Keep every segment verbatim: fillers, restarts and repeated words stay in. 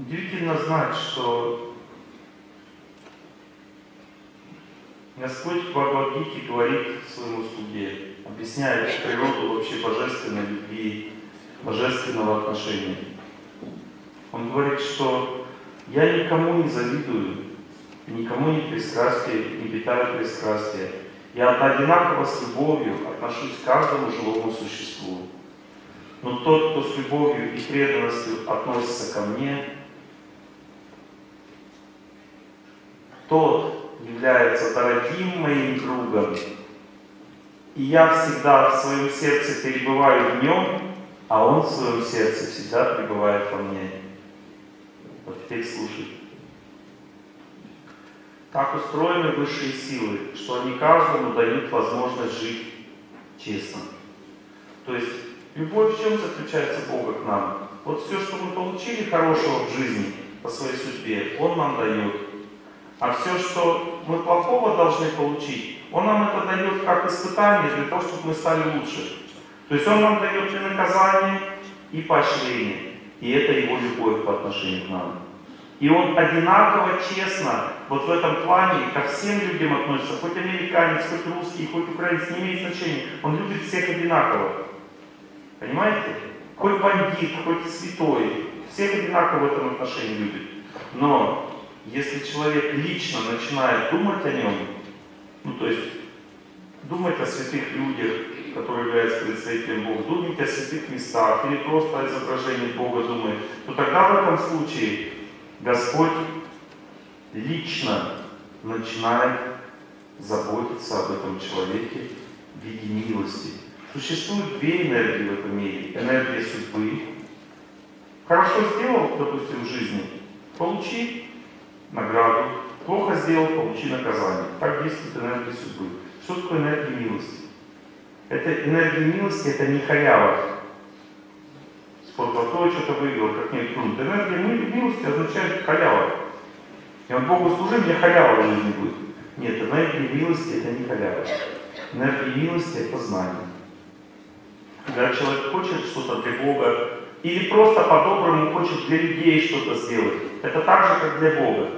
Удивительно знать, что Господь в Бхагавад-гите говорит своему слуге, объясняет природу вообще божественной любви, божественного отношения. Он говорит, что я никому не завидую, никому не пристрастие, не питаю пристрастия. Я одинаково с любовью отношусь к каждому живому существу. Но тот, кто с любовью и преданностью относится ко мне, тот является дорогим моим другом. И я всегда в своем сердце перебываю в нем, а он в своем сердце всегда пребывает во мне. Вот теперь слушай. Так устроены высшие силы, что они каждому дают возможность жить честно. То есть любовь в чем заключается Бога к нам? Вот все, что мы получили хорошего в жизни по своей судьбе, Он нам дает. А все, что мы плохого должны получить, Он нам это дает как испытание для того, чтобы мы стали лучше. То есть Он нам дает и наказание, и поощрение. И это Его любовь по отношению к нам. И Он одинаково честно вот в этом плане ко всем людям относится. Хоть американец, хоть русский, хоть украинец, не имеет значения. Он любит всех одинаково. Понимаете? Хоть бандит, хоть святой. Всех одинаково в этом отношении любит. Но если человек лично начинает думать о нем, ну то есть думать о святых людях, который является представителем Бога, думать о святых местах или просто о изображении Бога думает, то тогда в этом случае Господь лично начинает заботиться об этом человеке в виде милости. Существуют две энергии в этом мире. Энергия судьбы. Хорошо сделал, допустим, в жизни, получи награду. Плохо сделал, получи наказание. Так действует энергия судьбы. Что такое энергия милости? Это энергия милости, это не халява. Спортзато что-то выиграл, как-нибудь крут. Энергия милости означает халява. Я Богу служу, мне халява в жизни будет. Нет, энергия милости это не халява. Энергия милости это знание. Когда человек хочет что-то для Бога, или просто по-доброму хочет для людей что-то сделать, это так же, как для Бога.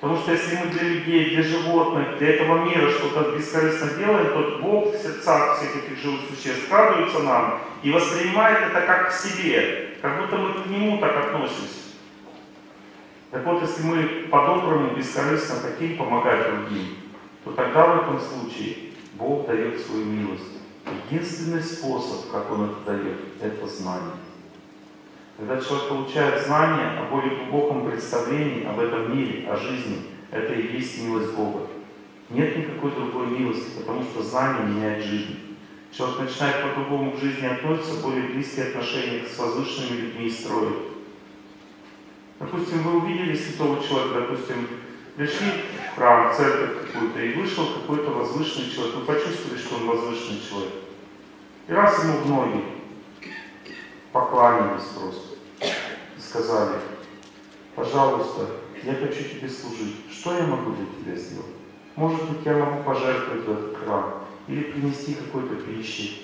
Потому что если мы для людей, для животных, для этого мира что-то бескорыстно делаем, то Бог в сердцах всех этих живых существ радуется нам и воспринимает это как к себе, как будто мы к Нему так относимся. Так вот, если мы по-доброму, бескорыстно хотим помогать другим, то тогда в этом случае Бог дает свою милость. Единственный способ, как Он это дает, это знание. Когда человек получает знание о более глубоком представлении об этом мире, о жизни, это и есть милость Бога. Нет никакой другой милости, потому что знание меняет жизнь. Человек начинает по-другому к жизни относиться, более близкие отношения с возвышенными людьми строит. Допустим, вы увидели святого человека, допустим, пришли в храм, в церковь какую-то, и вышел какой-то возвышенный человек. Вы почувствовали, что он возвышенный человек. И раз ему в ноги поклонились просто. И сказали, пожалуйста, я хочу тебе служить. Что я могу для тебя сделать? Может быть, я могу пожертвовать в этот храм или принести какой-то пищи.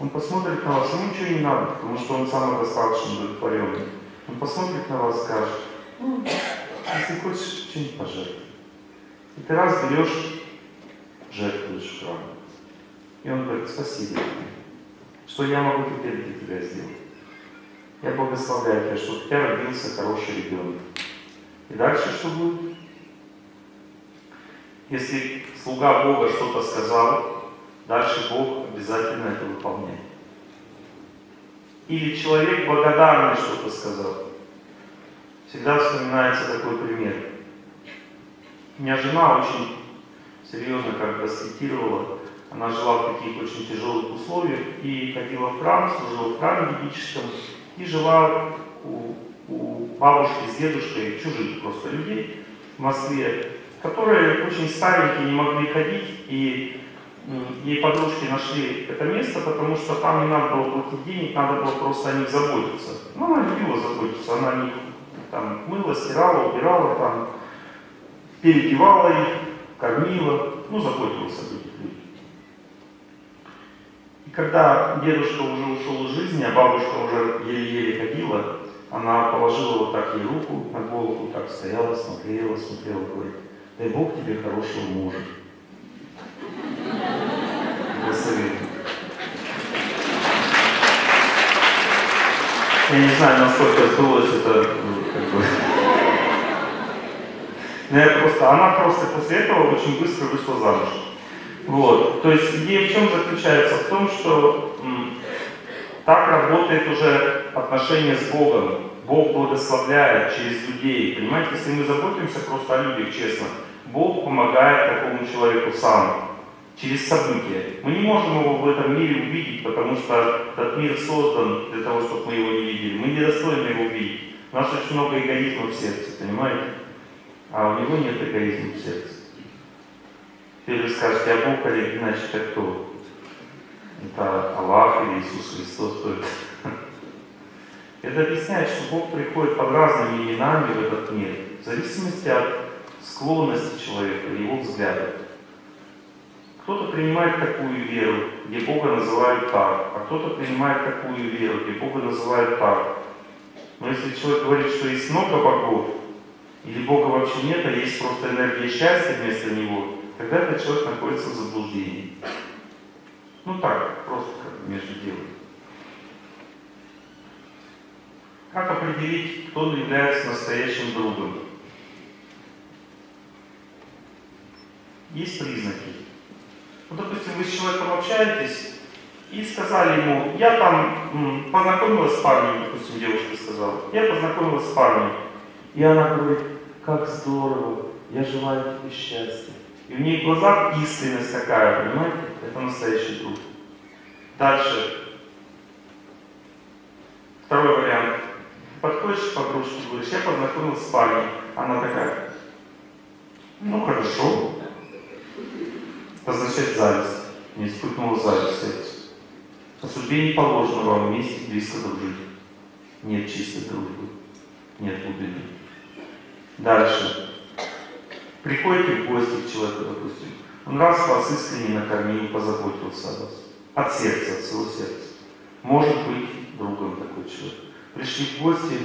Он посмотрит на вас, ему ничего не надо, потому что он самодостаточно удовлетворенный. Он посмотрит на вас и скажет, если хочешь, что-нибудь пожертвуй. И ты раз берешь, жертвуешь храм. И он говорит, спасибо, что я могу теперь для тебя сделать. Я благословляю тебя, чтобы у тебя родился хороший ребенок. И дальше что будет? Если слуга Бога что-то сказал, дальше Бог обязательно это выполняет. Или человек благодарный что-то сказал. Всегда вспоминается такой пример. У меня жена очень серьезно как-то аскетировала. Она жила в таких очень тяжелых условиях и ходила в храм, служила в храме ведическом и жила у, у бабушки с дедушкой, чужих просто людей в Москве, которые очень старенькие, не могли ходить, и ей подружки нашли это место, потому что там не надо было платить денег, надо было просто о них заботиться. Ну, она любила заботиться, она о них там мыла, стирала, убирала, там, переодевала их, кормила, ну, заботилась о них. И когда дедушка уже ушел из жизни, а бабушка уже еле-еле ходила, Она положила вот так ей руку на голову, так стояла, смотрела, смотрела, говорит: дай Бог тебе хорошего мужа. Я не знаю, насколько сдулось это, как бы. Но я просто, она просто после этого очень быстро вышла замуж. Вот. То есть идея в чем заключается? В том, что м, так работает уже отношение с Богом. Бог благословляет через людей. Понимаете, если мы заботимся просто о людях, честно, Бог помогает такому человеку сам. Через события. Мы не можем его в этом мире увидеть, потому что этот мир создан для того, чтобы мы его не видели. Мы недостойны его увидеть. У нас очень много эгоизма в сердце, понимаете? А у него нет эгоизма в сердце. Теперь вы скажете: а Бог, Олег Геннадьевич, это кто? Это Аллах или Иисус Христос? Это объясняет, что Бог приходит под разными именами в этот мир, в зависимости от склонности человека, его взгляда. Кто-то принимает такую веру, где Бога называют так, а кто-то принимает такую веру, где Бога называют так. Но если человек говорит, что есть много богов, или Бога вообще нет, а есть просто энергия счастья вместо него, тогда этот человек находится в заблуждении. Ну так, просто как бы между делом. Как определить, кто является настоящим другом? Есть признаки. Вот, допустим, вы с человеком общаетесь и сказали ему: я там м, познакомилась с парнем, допустим, девушка сказала, я познакомилась с парнем. И она говорит: как здорово, я желаю тебе счастья. И в ней в глазах искренность такая, понимаете? Это настоящий друг. Дальше. Второй вариант. Подходишь к подружке, говоришь: я познакомилась с парнем. Она такая: ну хорошо. Возвращать зависть. Не испытывала зависть сердце. По судьбе не положено вам вместе близко дружить. Нет чистой дружбы. Нет глубины. Дальше. Приходите в гости к человеку, допустим. Он раз вас искренне накормил, позаботился о вас. От сердца, от всего сердца. Может быть другом такой человек. Пришли в гости.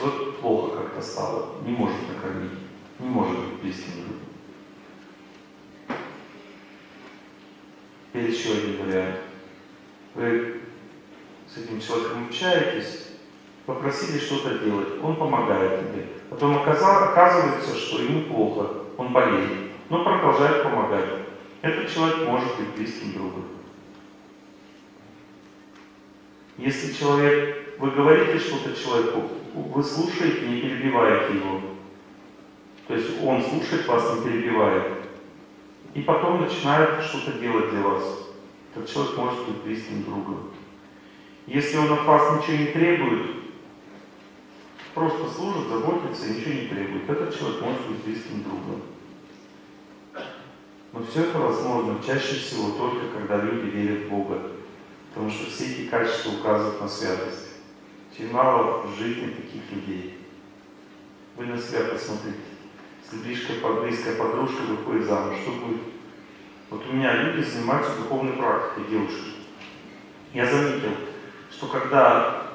Вот плохо как-то стало, не может накормить, не может быть близким другом. Теперь еще один вариант. Вы с этим человеком общаетесь, попросили что-то делать, он помогает тебе. Потом оказывается, что ему плохо, он болеет, но продолжает помогать. Этот человек может быть близким другом. Если человек, вы говорите что-то человеку, вы слушаете, не перебиваете его. То есть он слушает вас, не перебивает. И потом начинает что-то делать для вас. Этот человек может быть близким другом. Если он от вас ничего не требует, просто служит, заботится и ничего не требует, этот человек может быть близким другом. Но все это возможно чаще всего только когда люди верят в Бога. Потому что все эти качества указывают на святость. Очень мало в жизни таких людей. Вы на себя посмотрите. Если близкая, близкая подружка выходит замуж, что будет? Вот у меня люди занимаются духовной практикой, девушки. Я заметил, что когда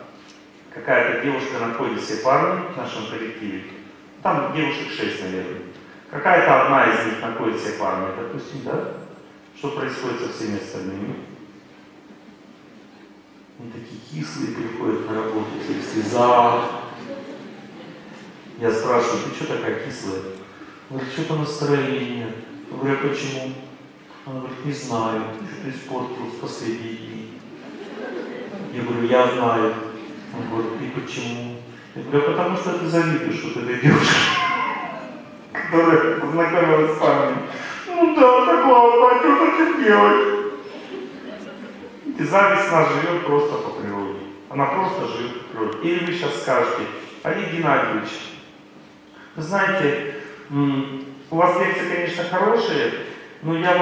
какая-то девушка находит себе парня в нашем коллективе, там девушек шесть, наверное, какая-то одна из них находит себе парня, допустим, да? Что происходит со всеми остальными? Они такие кислые приходят на работу, все в слезах. Я спрашиваю: ты что такая кислая? Она говорит: что-то настроение нет. Я говорю: а почему? Она говорит: не знаю, что-то испортилось в последние дни. Я говорю: я знаю. Она говорит: и почему? Я говорю: потому что ты завидуешь вот этой девушке, которая познакомилась с вами. Ну да, такого, что ты делаешь? И зависть, она живет просто по природе. Она просто живет по природе. Или вы сейчас скажете: Олег Геннадьевич, вы знаете, у вас лекции, конечно, хорошие, но я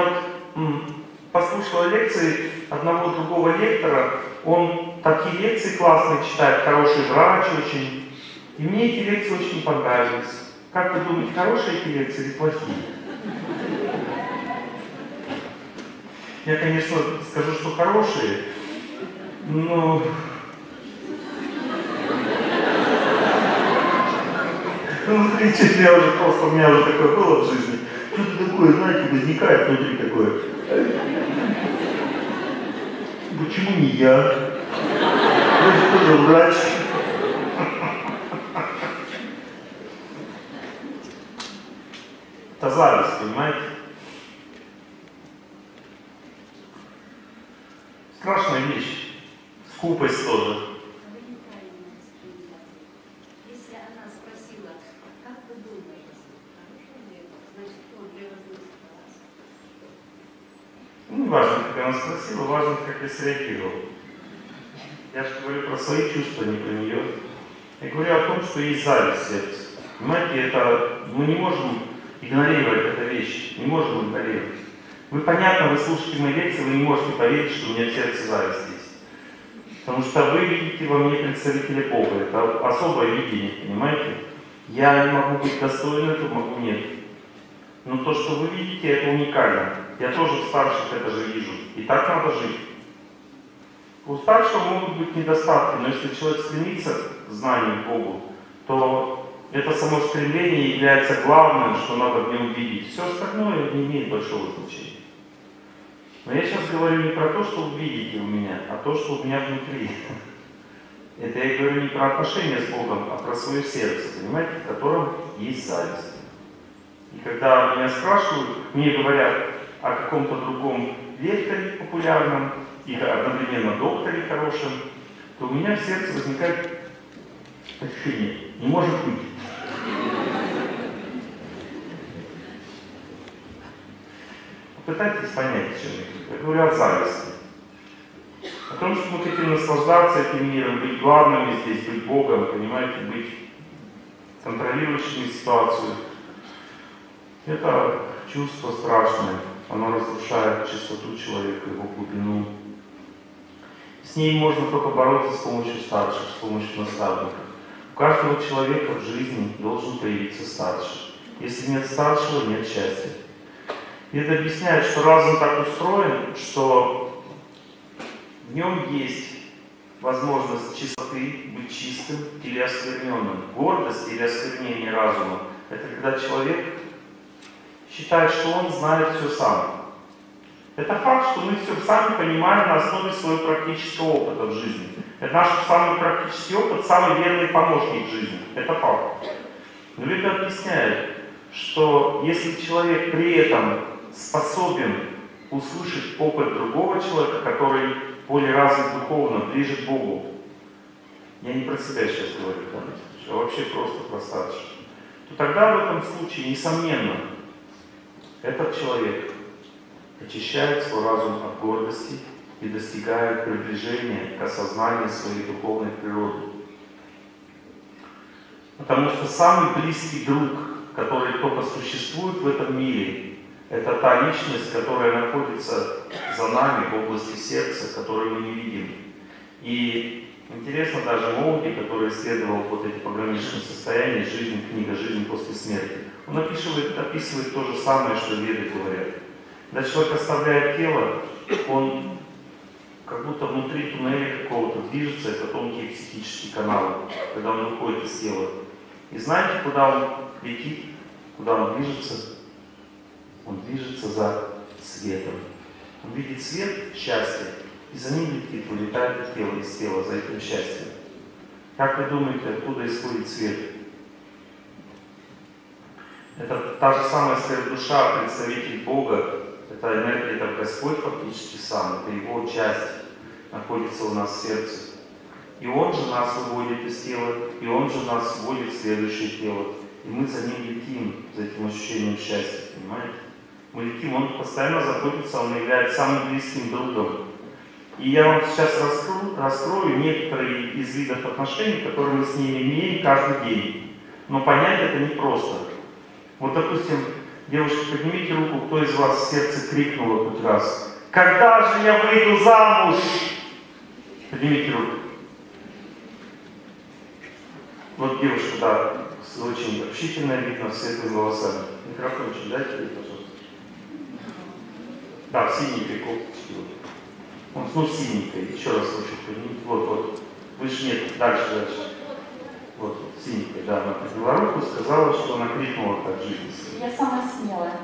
вот послушал лекции одного другого лектора, он такие лекции классные читает, хороший врач очень, и мне эти лекции очень понравились. Как вы думаете, хорошие эти лекции или плохие? Я, конечно, скажу, что хорошие, но... Ну, кричит, я уже просто, у меня уже такое было в жизни. Что-то такое, знаете, возникает внутри такое. Почему не я? Я же тоже врач. Это зависть, понимаете? Страшная вещь. Скупость тоже. Если она спросила, как вы думаете, хороший ли это, значит, он для вас не спросил. Ну, не важно, как она спросила, важно, как я среагировал. Я же говорю про свои чувства, не про нее. Я говорю о том, что есть зависть в сердце. Понимаете, это мы не можем игнорировать эту вещь, не можем игнорировать. Вы, понятно, вы слушаете мои лекции, вы не можете поверить, что у меня в сердце зависть есть. Потому что вы видите во мне представителя Бога. Это особое видение, понимаете? Я не могу быть достойным, этого могу нет. Но то, что вы видите, это уникально. Я тоже в старших это же вижу. И так надо жить. У старшего могут быть недостатки, но если человек стремится к знанию Богу, то это само стремление является главным, что надо в нем видеть. Все остальное не имеет большого значения. Но я сейчас говорю не про то, что вы видите у меня, а то, что у меня внутри. Это я говорю не про отношения с Богом, а про свое сердце, понимаете, в котором есть зависть. И когда меня спрашивают, мне говорят о каком-то другом лекторе популярном и одновременно докторе хорошем, то у меня в сердце возникает ощущение «не может быть». Пытайтесь понять, чем я говорю о зависти. О том, что мы хотим наслаждаться этим миром, быть главными здесь, быть Богом, понимаете, быть контролирующими ситуацию. Это чувство страшное. Оно разрушает чистоту человека, его глубину. С ней можно только бороться с помощью старших, с помощью наставников. У каждого человека в жизни должен появиться старший. Если нет старшего, нет счастья. И это объясняет, что разум так устроен, что в нем есть возможность чистоты, быть чистым или оскверненным. Гордость или осквернение разума — это когда человек считает, что он знает все сам. Это факт, что мы все сами понимаем на основе своего практического опыта в жизни. Это наш самый практический опыт, самый верный помощник в жизни. Это факт. Но это объясняет, что если человек при этом способен услышать опыт другого человека, который более развит духовно, ближе к Богу. Я не про себя сейчас говорю, а вообще просто про старших. То тогда в этом случае, несомненно, этот человек очищает свой разум от гордости и достигает приближения к осознанию своей духовной природы. Потому что самый близкий друг, который только существует в этом мире, это та личность, которая находится за нами в области сердца, которую мы не видим. И интересно, даже Моуди, который исследовал вот эти пограничные состояния, жизнь, книга «Жизнь после смерти», он описывает, описывает то же самое, что веды говорят. Когда человек оставляет тело, он как будто внутри туннеля какого-то движется, это тонкие психические каналы, когда он выходит из тела. И знаете, куда он летит, куда он движется? Он движется за светом. Он видит свет, счастье, и за ним летит, вылетает тело из тела, за этим счастьем. Как вы думаете, откуда исходит свет? Это та же самая сфера душа, представитель Бога, это энергия, это Господь фактически сам, это Его часть находится у нас в сердце. И Он же нас выводит из тела, и Он же нас вводит в следующее тело. И мы за ним летим, за этим ощущением счастья, понимаете? Мы летим, он постоянно заботится, он является самым близким другом. И я вам сейчас раскрою, раскрою некоторые из видов отношений, которые мы с ними имеем каждый день. Но понять это непросто. Вот, допустим, девушки, поднимите руку, кто из вас в сердце крикнула хоть раз: «Когда же я выйду замуж?» Поднимите руку. Вот девушка, да. Очень общительное видно, светлыми волосами. Микрофончик дайте, пожалуйста. Да, в синенькой кофточке. Вот. Ну, в синенькой, еще раз очень. Вот, вот. Выше нет, дальше, дальше. Вот, вот синенькая, да, она подняла руку, сказала, что она крикнула так жизнь. Я самая смелая.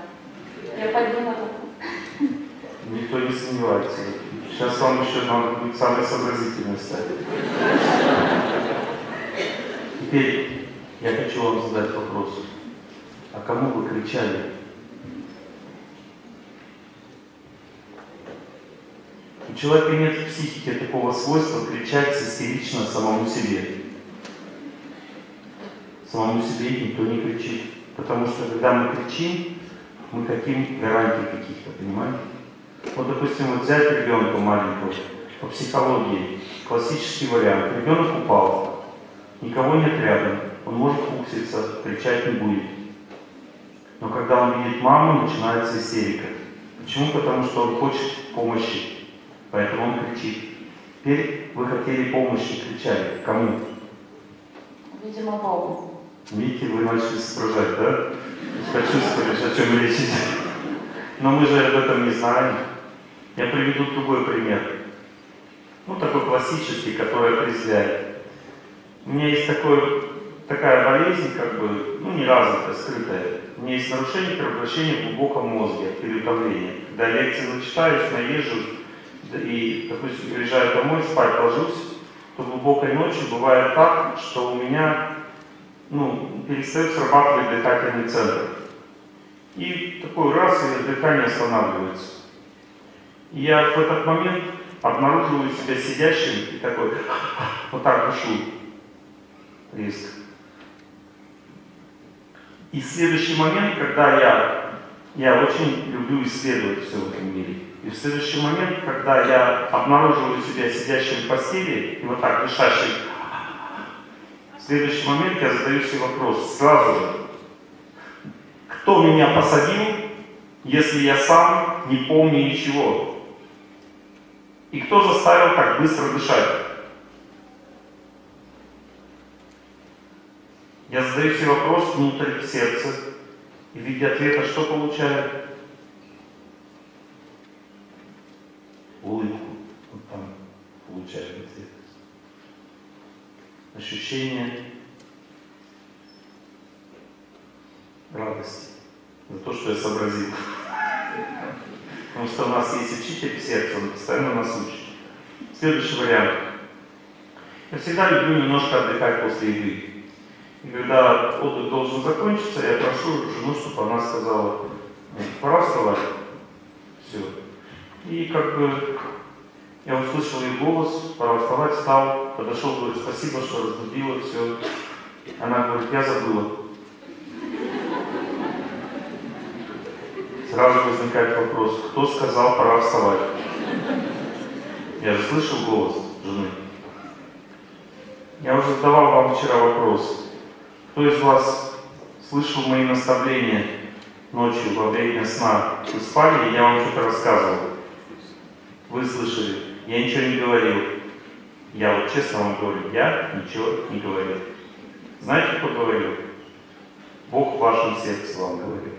Я подняла руку. Никто не сомневается. Сейчас вам еще надо будет самой сообразительной стать. Теперь я хочу вам задать вопрос. А кому вы кричали? У человека нет в психике такого свойства кричать истерично самому себе. Самому себе никто не кричит. Потому что когда мы кричим, мы хотим гарантий каких-то, понимаете? Вот, допустим, вот взять ребенка маленького, по психологии, классический вариант. Ребенок упал, никого нет рядом, он может фукситься, кричать не будет. Но когда он видит маму, начинается истерика. Почему? Потому что он хочет помощи. Поэтому он кричит. Теперь вы хотели помощи, кричали. Кому? Видимо, Богу. Видите, вы начали соображать, да? Почувствовали, о чем речь идет. Но мы же об этом не знаем. Я приведу другой пример. Ну, такой классический, который определяет. У меня есть такой, такая болезнь, как бы, ну, не развитая, скрытая. У меня есть нарушение кровообращения в глубоком мозге, переутомление. Когда лекции зачитаюсь, наезжу, и, допустим, приезжаю домой, спать ложусь, то глубокой ночью бывает так, что у меня, ну, перестает срабатывать дыхательный центр. И такой раз, и дыхание останавливается. И я в этот момент обнаруживаю себя сидящим и такой, вот так дышу резко. И следующий момент, когда я, я очень люблю исследовать все в этом мире. И в следующий момент, когда я обнаруживаю себя сидящим в постели и вот так дышащим, в следующий момент я задаю себе вопрос сразу же. Кто меня посадил, если я сам не помню ничего? И кто заставил так быстро дышать? Я задаю себе вопрос внутрь сердца и в виде ответа что получаю? Улыбку. Вот там получаю ответ. Ощущение радости за то, что я сообразил. Потому что у нас есть учитель в сердце, он постоянно нас учит. Следующий вариант. Я всегда люблю немножко отдыхать после еды. И когда отдых должен закончиться, я прошу жену, чтобы она сказала, пора вставать. Все. И как бы я услышал ее голос, пора вставать, встал, подошел, говорит, спасибо, что разбудила, все. Она говорит, я забыла. Сразу возникает вопрос, кто сказал, пора вставать? Я же слышал голос жены. Я уже задавал вам вчера вопрос. Кто из вас слышал мои наставления ночью во время сна? Вы спали, и я вам что-то рассказывал. Вы слышали. Я ничего не говорил. Я вот честно вам говорю, я ничего не говорил. Знаете, кто говорил? Бог в вашем сердце вам говорил.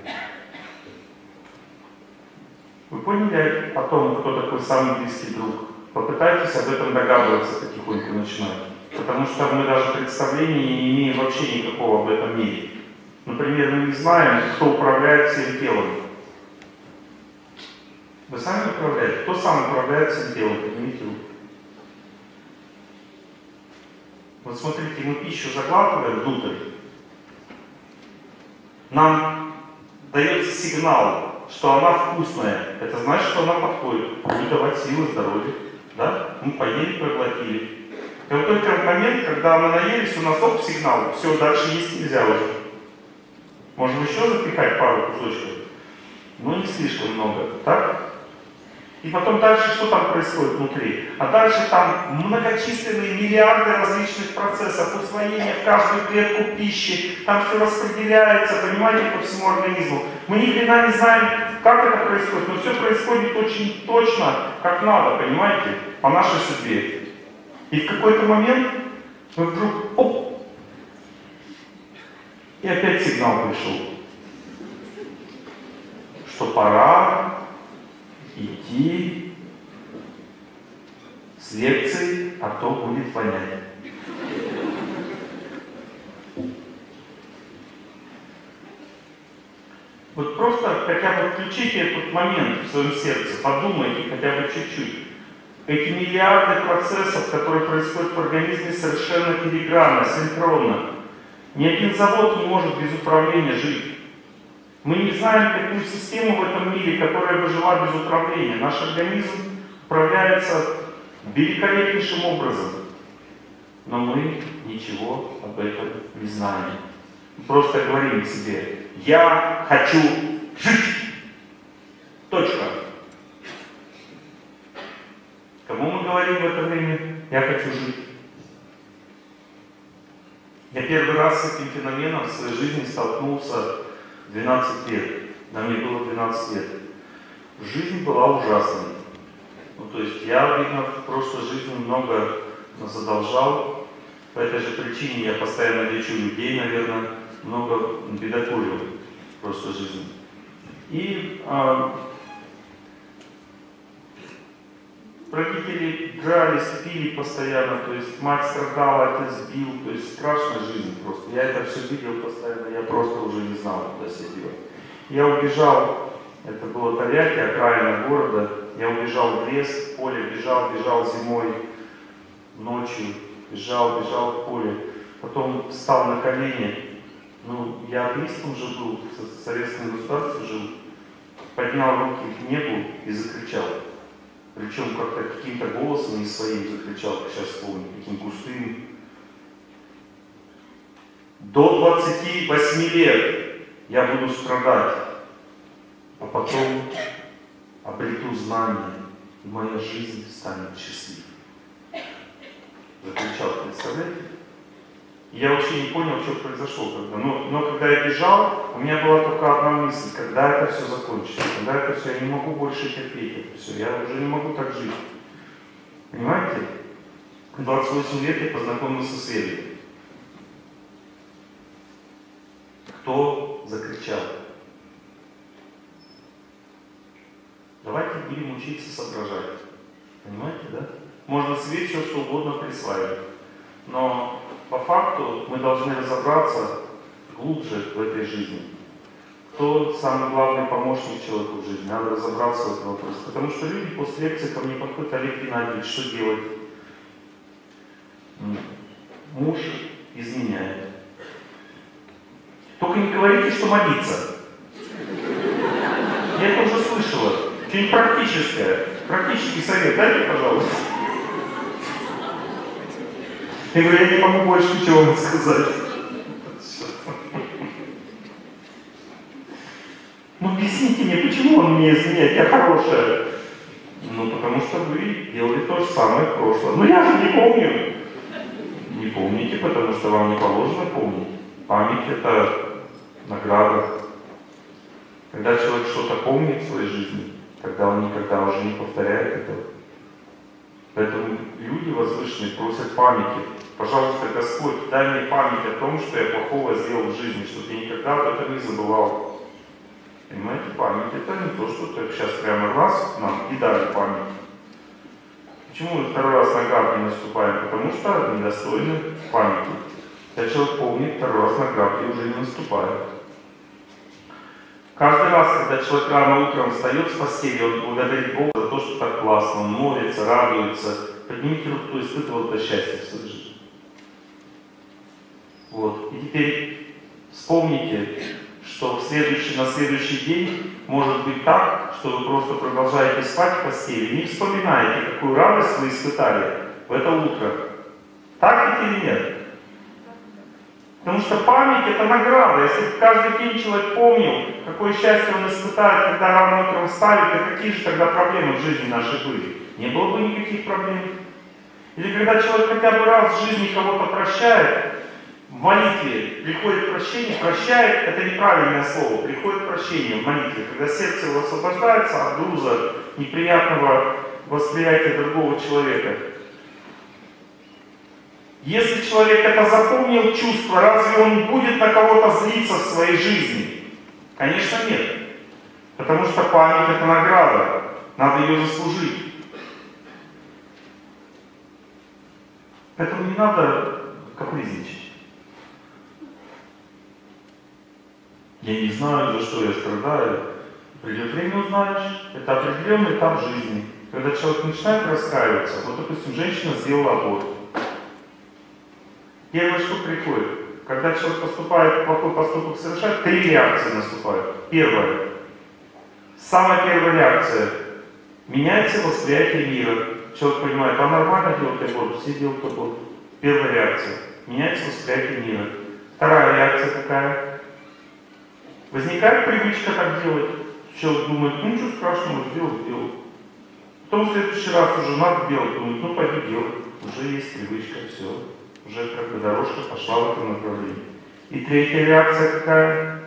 Вы поняли о том, кто такой самый близкий друг? Попытайтесь об этом догадываться потихоньку начинать. Потому что мы даже представления не имеем вообще никакого об этом мире. Например, мы не знаем, кто управляет всем телом. Вы сами управляете? Кто сам управляет всем телом? Поднимите руку. Вот смотрите, мы пищу заглатываем внутрь. Нам дается сигнал, что она вкусная, это значит, что она подходит. Не давать силы, здоровья. Да? Мы поели, проглотили. И вот только в момент, когда мы наелись, у нас оп, сигнал, все, дальше есть нельзя уже. Можем еще запихать пару кусочков, но не слишком много. Так? И потом дальше что там происходит внутри? А дальше там многочисленные миллиарды различных процессов, усвоения в каждую клетку пищи, там все распределяется, понимаете, по всему организму. Мы ни хрена не знаем, как это происходит, но все происходит очень точно, как надо, понимаете, по нашей судьбе. И в какой-то момент мы вдруг оп! И опять сигнал пришел, что пора. И идти с лекцией, а то будет понятно. Вот просто хотя бы включите этот момент в своем сердце, подумайте хотя бы чуть-чуть. Эти миллиарды процессов, которые происходят в организме, совершенно филигранно, синхронно. Ни один завод не может без управления жить. Мы не знаем такую систему в этом мире, которая бы жила без управления. Наш организм управляется великолепнейшим образом. Но мы ничего об этом не знаем. Мы просто говорим себе: я хочу жить. Точка. Кому мы говорим в это время: я хочу жить? Я первый раз с этим феноменом в своей жизни столкнулся двенадцать лет. Да, мне было двенадцать лет. Жизнь была ужасной. Ну, то есть я, видно, в прошлой жизни много задолжал. По этой же причине я постоянно лечу людей, наверное, много бедокурил в прошлой жизни. И а, родители дрались, пили постоянно, то есть мать страдала, отец бил, то есть страшная жизнь просто. Я это все видел постоянно, я просто уже не знал, куда себя делать. Я убежал, это было Тольятти, окраина города, я убежал в лес, в поле, бежал, бежал зимой, ночью, бежал, бежал в поле. Потом встал на колени, ну, я атеистом уже был, в советском государстве жил, поднял руки к небу и закричал. Причем как-то каким-то голосом не своим закричал, как сейчас помню, таким густым. До двадцати восьми лет я буду страдать, а потом обрету знания, и моя жизнь станет счастливой. Закричал, представляете? Я вообще не понял, что произошло тогда. Но, но когда я бежал, у меня была только одна мысль: когда это все закончится, когда это все, я не могу больше терпеть это все, я уже не могу так жить. Понимаете? В двадцать восемь лет я познакомился с Ведой. Кто закричал? Давайте будем учиться соображать. Понимаете, да? Можно себе все что угодно присваивать. Но по факту мы должны разобраться глубже в этой жизни. Кто самый главный помощник человеку в жизни? Надо разобраться в этом вопросе. Потому что люди после лекции ко мне подходят: Олег Геннадьевич, что делать? Муж изменяет. Только не говорите, что молиться. Я это уже слышала. Что-нибудь практическое. Практический совет дайте, пожалуйста. Я говорю, я не могу больше ничего вам сказать. Ну объясните мне, почему он мне изменяет, я хорошая. Ну потому что вы делали то же самое в прошлом. Но я же не помню. Не помните, потому что вам не положено помнить. Память — это награда. Когда человек что-то помнит в своей жизни, тогда он никогда уже не повторяет этого. Поэтому люди возвышенные просят памяти. Пожалуйста, Господь, дай мне память о том, что я плохого сделал в жизни, чтобы я никогда об этом не забывал. Понимаете, память — это не то, что так сейчас прямо раз нам и дали память. Почему мы второй раз на граб не наступаем? Потому что недостойны памяти. Когда человек помнит, второй раз на граб и уже не наступает. Каждый раз, когда человек рано утром встает с постели, он благодарит Бога за то, что так классно, он молится, радуется. Поднимите руку, кто испытывал это счастье в своей жизни. Вот. И теперь вспомните, что в следующий, на следующий день может быть так, что вы просто продолжаете спать в постели, не вспоминаете, какую радость вы испытали в это утро. Так ведь или нет? Потому что память — это награда. Если каждый день человек помнил, какое счастье он испытает, когда рано утром встали, то какие же тогда проблемы в жизни нашей были? Не было бы никаких проблем. Или когда человек хотя бы раз в жизни кого-то прощает, в молитве приходит прощение, прощает — это неправильное слово, приходит прощение в молитве, когда сердце его освобождается от груза неприятного восприятия другого человека. Если человек это запомнил чувство, разве он будет на кого-то злиться в своей жизни? Конечно, нет. Потому что память — это награда. Надо ее заслужить. Поэтому не надо капризничать. Я не знаю, за что я страдаю. Придет время, узнаешь. Это определенный этап жизни. Когда человек начинает раскаиваться, вот, допустим, женщина сделала аборт. Первое, что приходит, когда человек поступает, плохой поступок совершает, три реакции наступают. Первое. Самая первая реакция. Меняется восприятие мира. Человек понимает, а нормально делать аборт, все делают аборт. Первая реакция. Меняется восприятие мира. Вторая реакция какая? Возникает привычка так делать. Человек думает, ну ничего страшного, сделал, сделал. Потом в следующий раз уже надо делать, думает, ну пойду делать. Уже есть привычка, все. Уже как бы дорожка пошла в этом направлении. И третья реакция какая?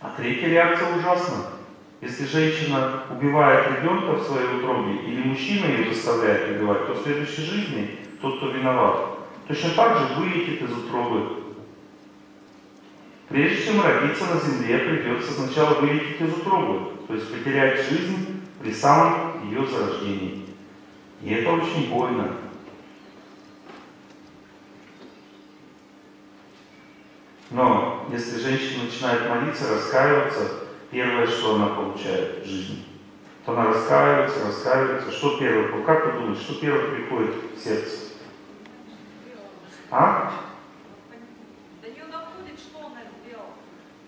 А третья реакция ужасна. Если женщина убивает ребенка в своей утробе, или мужчина ее заставляет убивать, то в следующей жизни тот, кто виноват, точно так же вылетит из утробы. Прежде чем родиться на земле, придется сначала вылететь из утробы, то есть потерять жизнь при самом ее зарождении. И это очень больно. Но если женщина начинает молиться, раскаиваться, первое, что она получает в жизни, то она раскаивается, раскаивается. Что первое? Как ты думаешь, что первое приходит в сердце? А? До нее доходит, что она сделала.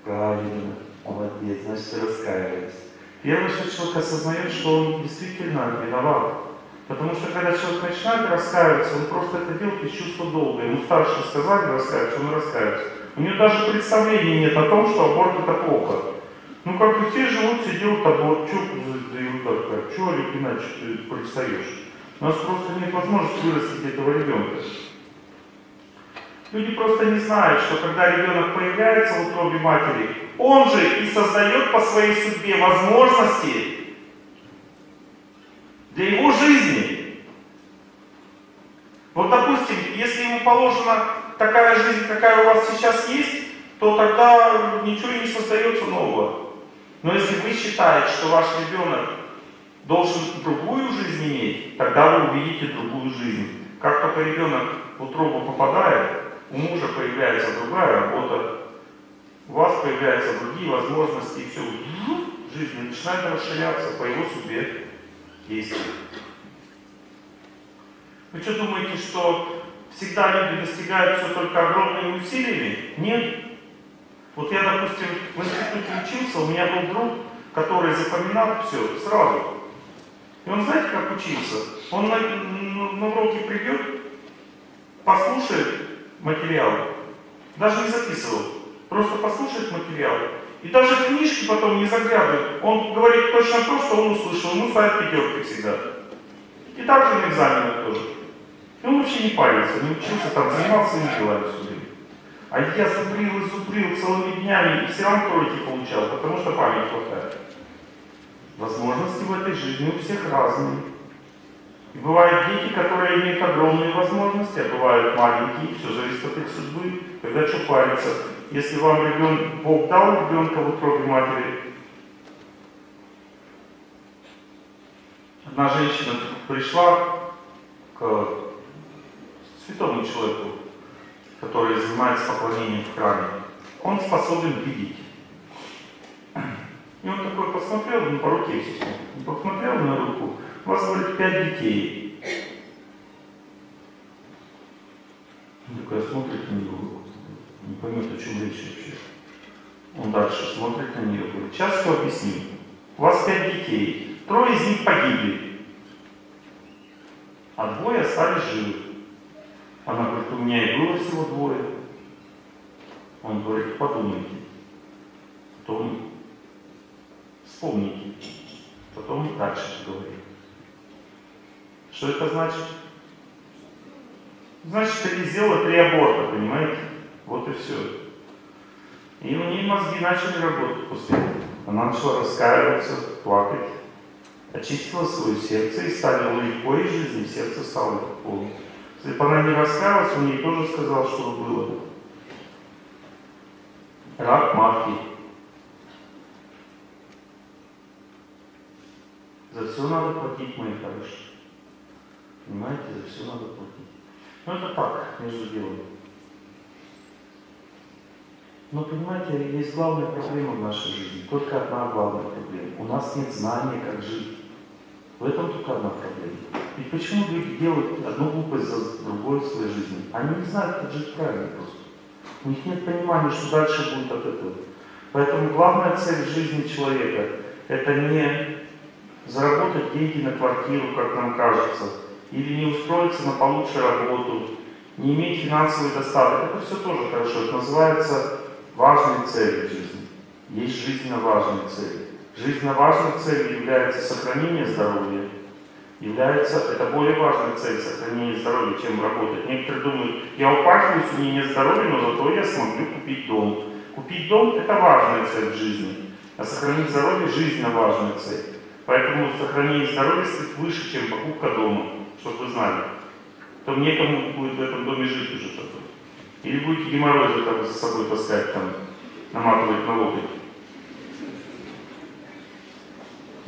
Правильно. Молодец. Значит, раскаивается. Первое, что человек осознает, что он действительно виноват. Потому что когда человек начинает раскаиваться, он просто это делает из чувства долга. Ему старше сказали раскаиваться, он раскаивается. У него даже представления нет о том, что аборт это плохо. Ну как бы все живут, все делают аборт, что дают так, что иначе ты предстаешь. У нас просто нет возможности вырастить этого ребенка. Люди просто не знают, что когда ребенок появляется в утробе матери, он же и создает по своей судьбе возможности для его жизни. Вот, допустим, если ему положена такая жизнь, какая у вас сейчас есть, то тогда ничего не создается нового. Но если вы считаете, что ваш ребенок должен другую жизнь иметь, тогда вы увидите другую жизнь. Как только ребенок в утробу попадает, у мужа появляется другая работа, у вас появляются другие возможности, и все, жизнь начинает расширяться по его судьбе. Действия. Вы что думаете, что всегда люди достигают все только огромными усилиями? Нет. Вот я, допустим, в институте учился, у меня был друг, который запоминал все сразу. И он, знаете, как учился? Он на, на, на уроки придет, послушает материал, даже не записывал, просто послушает материал. И даже в книжки потом не заглядывает. Он говорит точно то, что он услышал. Ему ставят пятерки всегда. И так же на экзаменах тоже. И он вообще не парился, не учился, там занимался и делами все время. А я зубрил и зубрил целыми днями, и все равно тройки получал, потому что память хватает. Возможности в этой жизни у всех разные. И бывают дети, которые имеют огромные возможности, а бывают маленькие, все зависит от их судьбы, когда что париться. Если вам ребенок, Бог дал ребенка в утробе матери. Одна женщина пришла к святому человеку, который занимается поклонением в храме. Он способен видеть. И он такой посмотрел, ну по руке все. Он посмотрел на руку. У вас, говорит, пять детей. Он такой смотрит на него. Не поймет, о чем речь вообще. Он дальше смотрит на нее, говорит, сейчас все объясним. У вас пять детей, трое из них погибли, а двое остались живы. Она говорит, у меня и было всего двое. Он говорит, подумайте, потом вспомните, потом дальше говорит. Что это значит? Значит, ты сделала три аборта, понимаете? Вот и все. И у нее мозги начали работать после этого. Она начала раскаиваться, плакать. Очистила свое сердце и стало легко ей жизни, сердце стало полным. Если бы она не раскаялась, он ей тоже сказал, что было. Рак матки. За все надо платить, мои хорошие. Понимаете, за все надо платить. Ну это так, между делом. Но понимаете, есть главная проблема в нашей жизни. Только одна главная проблема. У нас нет знания, как жить. В этом только одна проблема. Ведь почему люди делают одну глупость за другой в своей жизни? Они не знают, как жить правильно просто. У них нет понимания, что дальше будет от этого. Поэтому главная цель жизни человека – это не заработать деньги на квартиру, как нам кажется, или не устроиться на получше работу, не иметь финансовый достаток. Это все тоже хорошо. Это называется важные цели жизни. Есть жизненно важные цели. Жизненно важной целью является сохранение здоровья. Является, это более важная цель сохранения здоровья, чем работать. Некоторые думают, я упахиваюсь, у меня нет здоровья, но зато я смогу купить дом. Купить дом – это важная цель в жизни, а сохранить здоровье – жизненно важная цель. Поэтому сохранение здоровья стоит выше, чем покупка дома, чтобы вы знали. То некому будет в этом доме жить уже такой. Или будете геморрой там, за собой таскать, там, наматывать на локоть,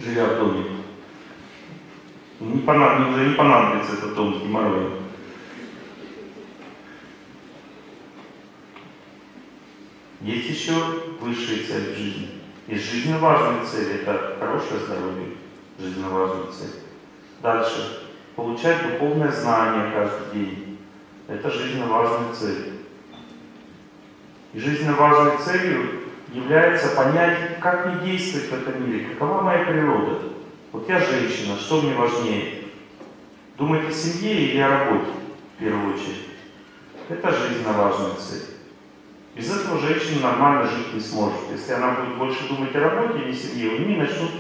живя в доме. Не понадоб... Уже не понадобится этот дом с геморроем. Есть еще высшие цели в жизни. Есть жизненно важные цели. Это хорошее здоровье. Жизненно важная цель. Дальше. Получать духовное знание каждый день. Это жизненно важная цель. И жизненно важной целью является понять, как мне действовать в этом мире, какова моя природа. Вот я женщина, что мне важнее? Думать о семье или о работе, в первую очередь. Это жизненно важная цель. Без этого женщина нормально жить не сможет. Если она будет больше думать о работе или семье, у нее начнут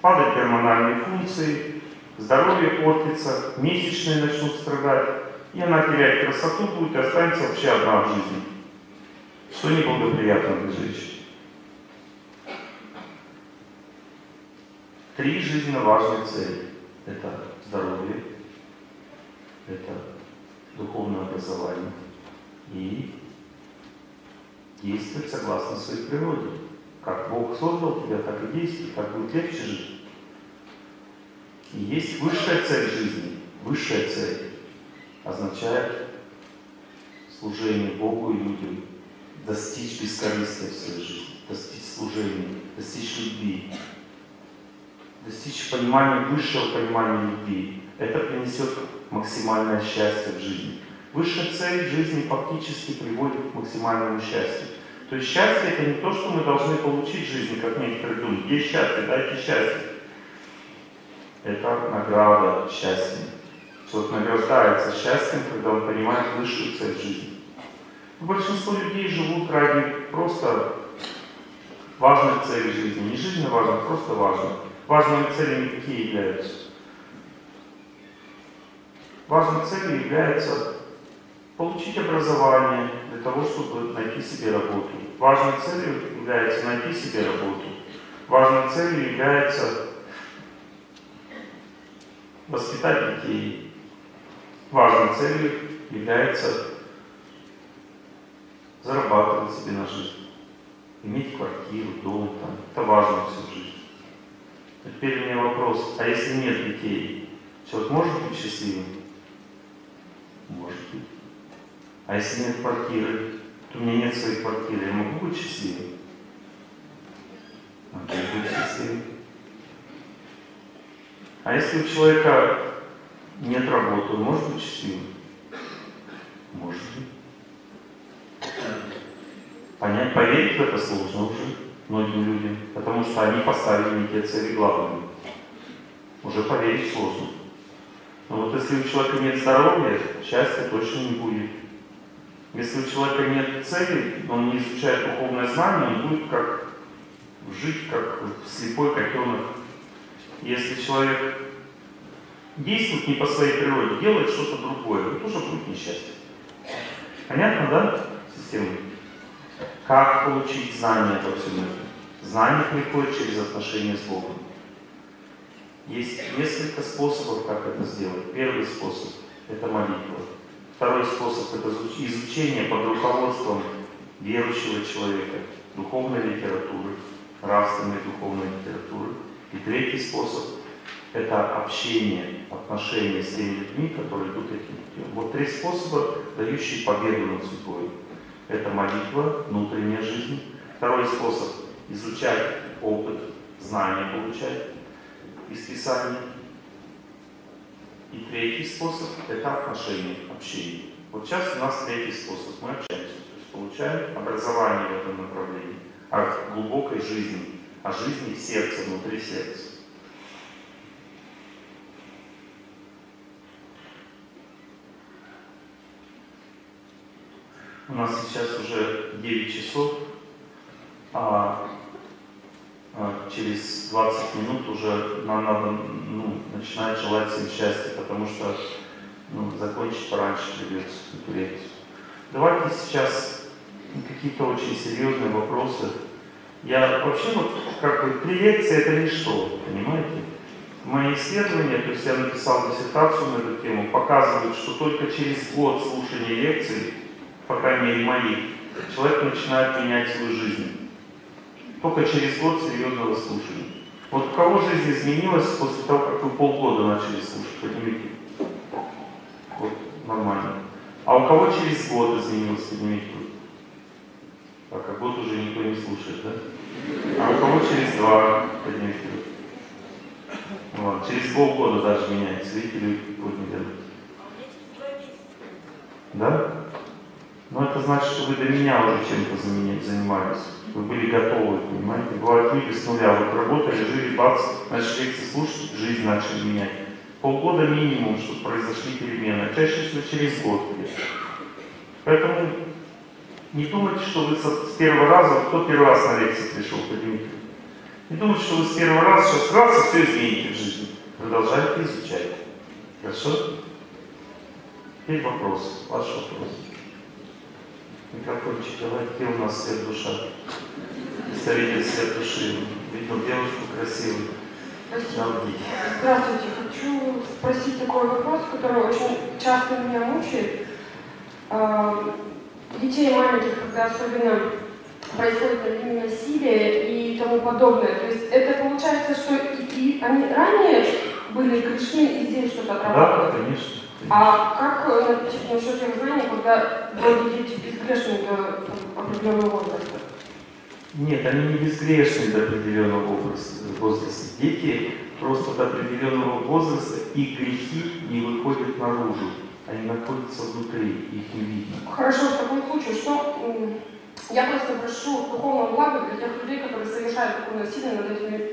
падать гормональные функции, здоровье портится, месячные начнут страдать, и она теряет красоту, будет и останется вообще одна в жизни. Что неблагоприятно для женщины. Три жизненно важные цели. Это здоровье, это духовное образование и действовать согласно своей природе. Как Бог создал тебя, так и действуй, так будет легче жить. И есть высшая цель жизни. Высшая цель означает служение Богу и людям, достичь бескорыстия в своей жизни, достичь служения, достичь любви. Достичь понимания, высшего понимания любви. Это принесет максимальное счастье в жизни. Высшая цель жизни фактически приводит к максимальному счастью. То есть счастье — это не то, что мы должны получить в жизни, как некоторые думают. Где счастье? Дайте счастье. Это награда счастья. Человек награждается счастьем, когда он понимает высшую цель жизни. Большинство людей живут ради просто важных целей жизни. Не жизненно важных, просто важных. Важными целями какие являются? Важной целью является получить образование для того, чтобы найти себе работу. Важной целью является найти себе работу. Важной целью является воспитать детей. Важной целью является зарабатывать себе на жизнь. Иметь квартиру, дом, там. Это важно всю жизнь. Теперь у меня вопрос, а если нет детей, человек может быть счастливым? Может быть. А если нет квартиры, то у меня нет своей квартиры, я могу быть счастливым? Могу быть счастливым. А если у человека нет работы, он может быть счастливым? Может быть. Понять, поверить в это сложно уже. Многим людям, потому что они поставили не те цели главными. Уже поверить сложно. Но вот если у человека нет здоровья, счастья точно не будет. Если у человека нет цели, он не изучает духовное знание, он будет как жить, как слепой котенок. Если человек действует не по своей природе, делает что-то другое, он тоже будет несчастен. Понятно, да, система? Как получить знания обо всем этом? Знание приходит через отношения с Богом. Есть несколько способов, как это сделать. Первый способ – это молитва. Второй способ – это изучение под руководством верующего человека, духовной литературы, нравственной духовной литературы. И третий способ – это общение, отношения с теми людьми, которые идут этим путем. Вот три способа, дающие победу над судьбой. Это молитва, внутренняя жизнь. Второй способ – изучать опыт, знания получать из Писания. И третий способ – это отношения, общение. Вот сейчас у нас третий способ. Мы общаемся, то есть получаем образование в этом направлении, от глубокой жизни, о жизни в сердце, внутри сердца. У нас сейчас уже девять часов, а через двадцать минут уже нам надо ну, начинать желать всем счастья, потому что ну, закончить пораньше придется конференцию. Давайте сейчас какие-то очень серьезные вопросы. Я вообще вот как бы три лекции это ничто, понимаете? Мои исследования, то есть я написал диссертацию на эту тему, показывают, что только через год слушания лекций, по крайней мере мои, человек начинает менять свою жизнь. Только через год серьезного слушания. Вот у кого жизнь изменилась после того, как вы полгода начали слушать? Поднимите. Вот, нормально. А у кого через год изменилось? Поднимите. Так, а год уже никто не слушает, да? А у кого через два? Поднимите. Вот, через полгода даже меняется. Видите, люди не делают. Да? Но это значит, что вы до меня уже чем-то занимались. Вы были готовы, понимаете? Бывают люди с нуля, вот работали, жили, бац, начали лекции слушать, жизнь начали менять. Полгода минимум, чтобы произошли перемены, а чаще всего через год. Поэтому не думайте, что вы с первого раза, кто первый раз на лекции пришел, поднимите. Не думайте, что вы с первого раза сейчас раз и все измените в жизни. Продолжайте изучать. Хорошо? Теперь вопрос. Ваш вопрос. Микрофончик, давай, где у нас свет душа? Представитель свет души. Видел девушку красивую. Здравствуйте. Здравствуйте. Хочу спросить такой вопрос, который очень часто меня мучает. Детей маленьких, когда особенно происходит насилие и тому подобное. То есть это получается, что и они ранее были крышны и здесь что-то отработали? Да, конечно. А как насчет их знаний, когда вроде дети безгрешны до определенного возраста? Нет, они не безгрешны до определенного возраста. Дети просто до определенного возраста, и грехи не выходят наружу. Они находятся внутри, их не видно. Хорошо, в таком случае, что я просто прошу духовного блага для тех людей, которые совершают такое насилие над этими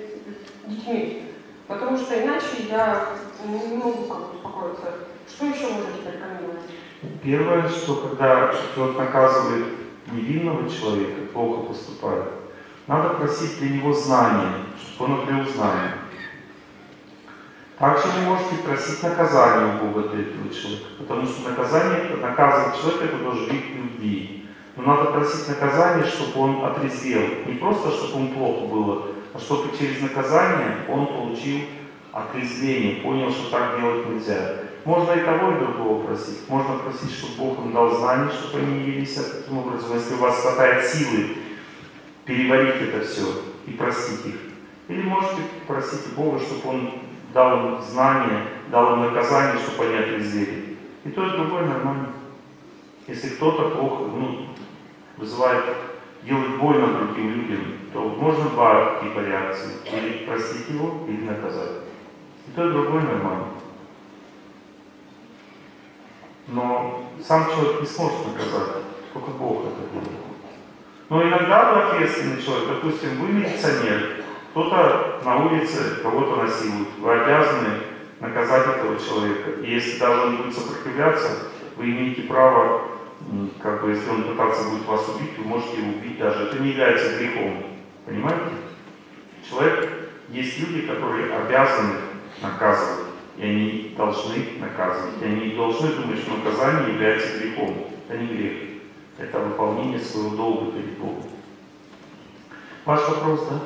детьми. Потому что иначе я не могу как-то успокоиться. Что еще можете порекомендовать? Первое, что когда человек наказывает невинного человека, плохо поступает, надо просить для него знания, чтобы он обрел знания. Также вы можете просить наказания у Бога для этого человека, потому что наказание, наказывать человека, это тоже вид любви. Но надо просить наказания, чтобы он отрезвел. Не просто, чтобы ему плохо было, а чтобы через наказание он получил отрезвление, понял, что так делать нельзя. Можно и того, и другого просить. Можно просить, чтобы Бог им дал знания, чтобы они не вели себя таким образом. Если у вас хватает силы переварить это все и простить их. Или можете просить Бога, чтобы Он дал им знания, дал им наказание, чтобы они отрезвели. И то, и другое нормально. Если кто-то плохо ну, вызывает, делает больно другим людям, то можно два типа реакции. Или простить его, или наказать. И то, и другое нормально. Но сам человек не сможет наказать, только Бог это делает. Но иногда ответственный человек, допустим, вы милиционер, кто-то на улице кого-то насилует, вы обязаны наказать этого человека. И если даже он будет сопротивляться, вы имеете право, как бы, если он пытаться будет вас убить, вы можете его убить даже. Это не является грехом. Понимаете? Человек, есть люди, которые обязаны наказывать. И они должны наказывать. И они должны думать, что наказание является грехом. Это не грех. Это выполнение своего долга перед Богом. Ваш вопрос, да?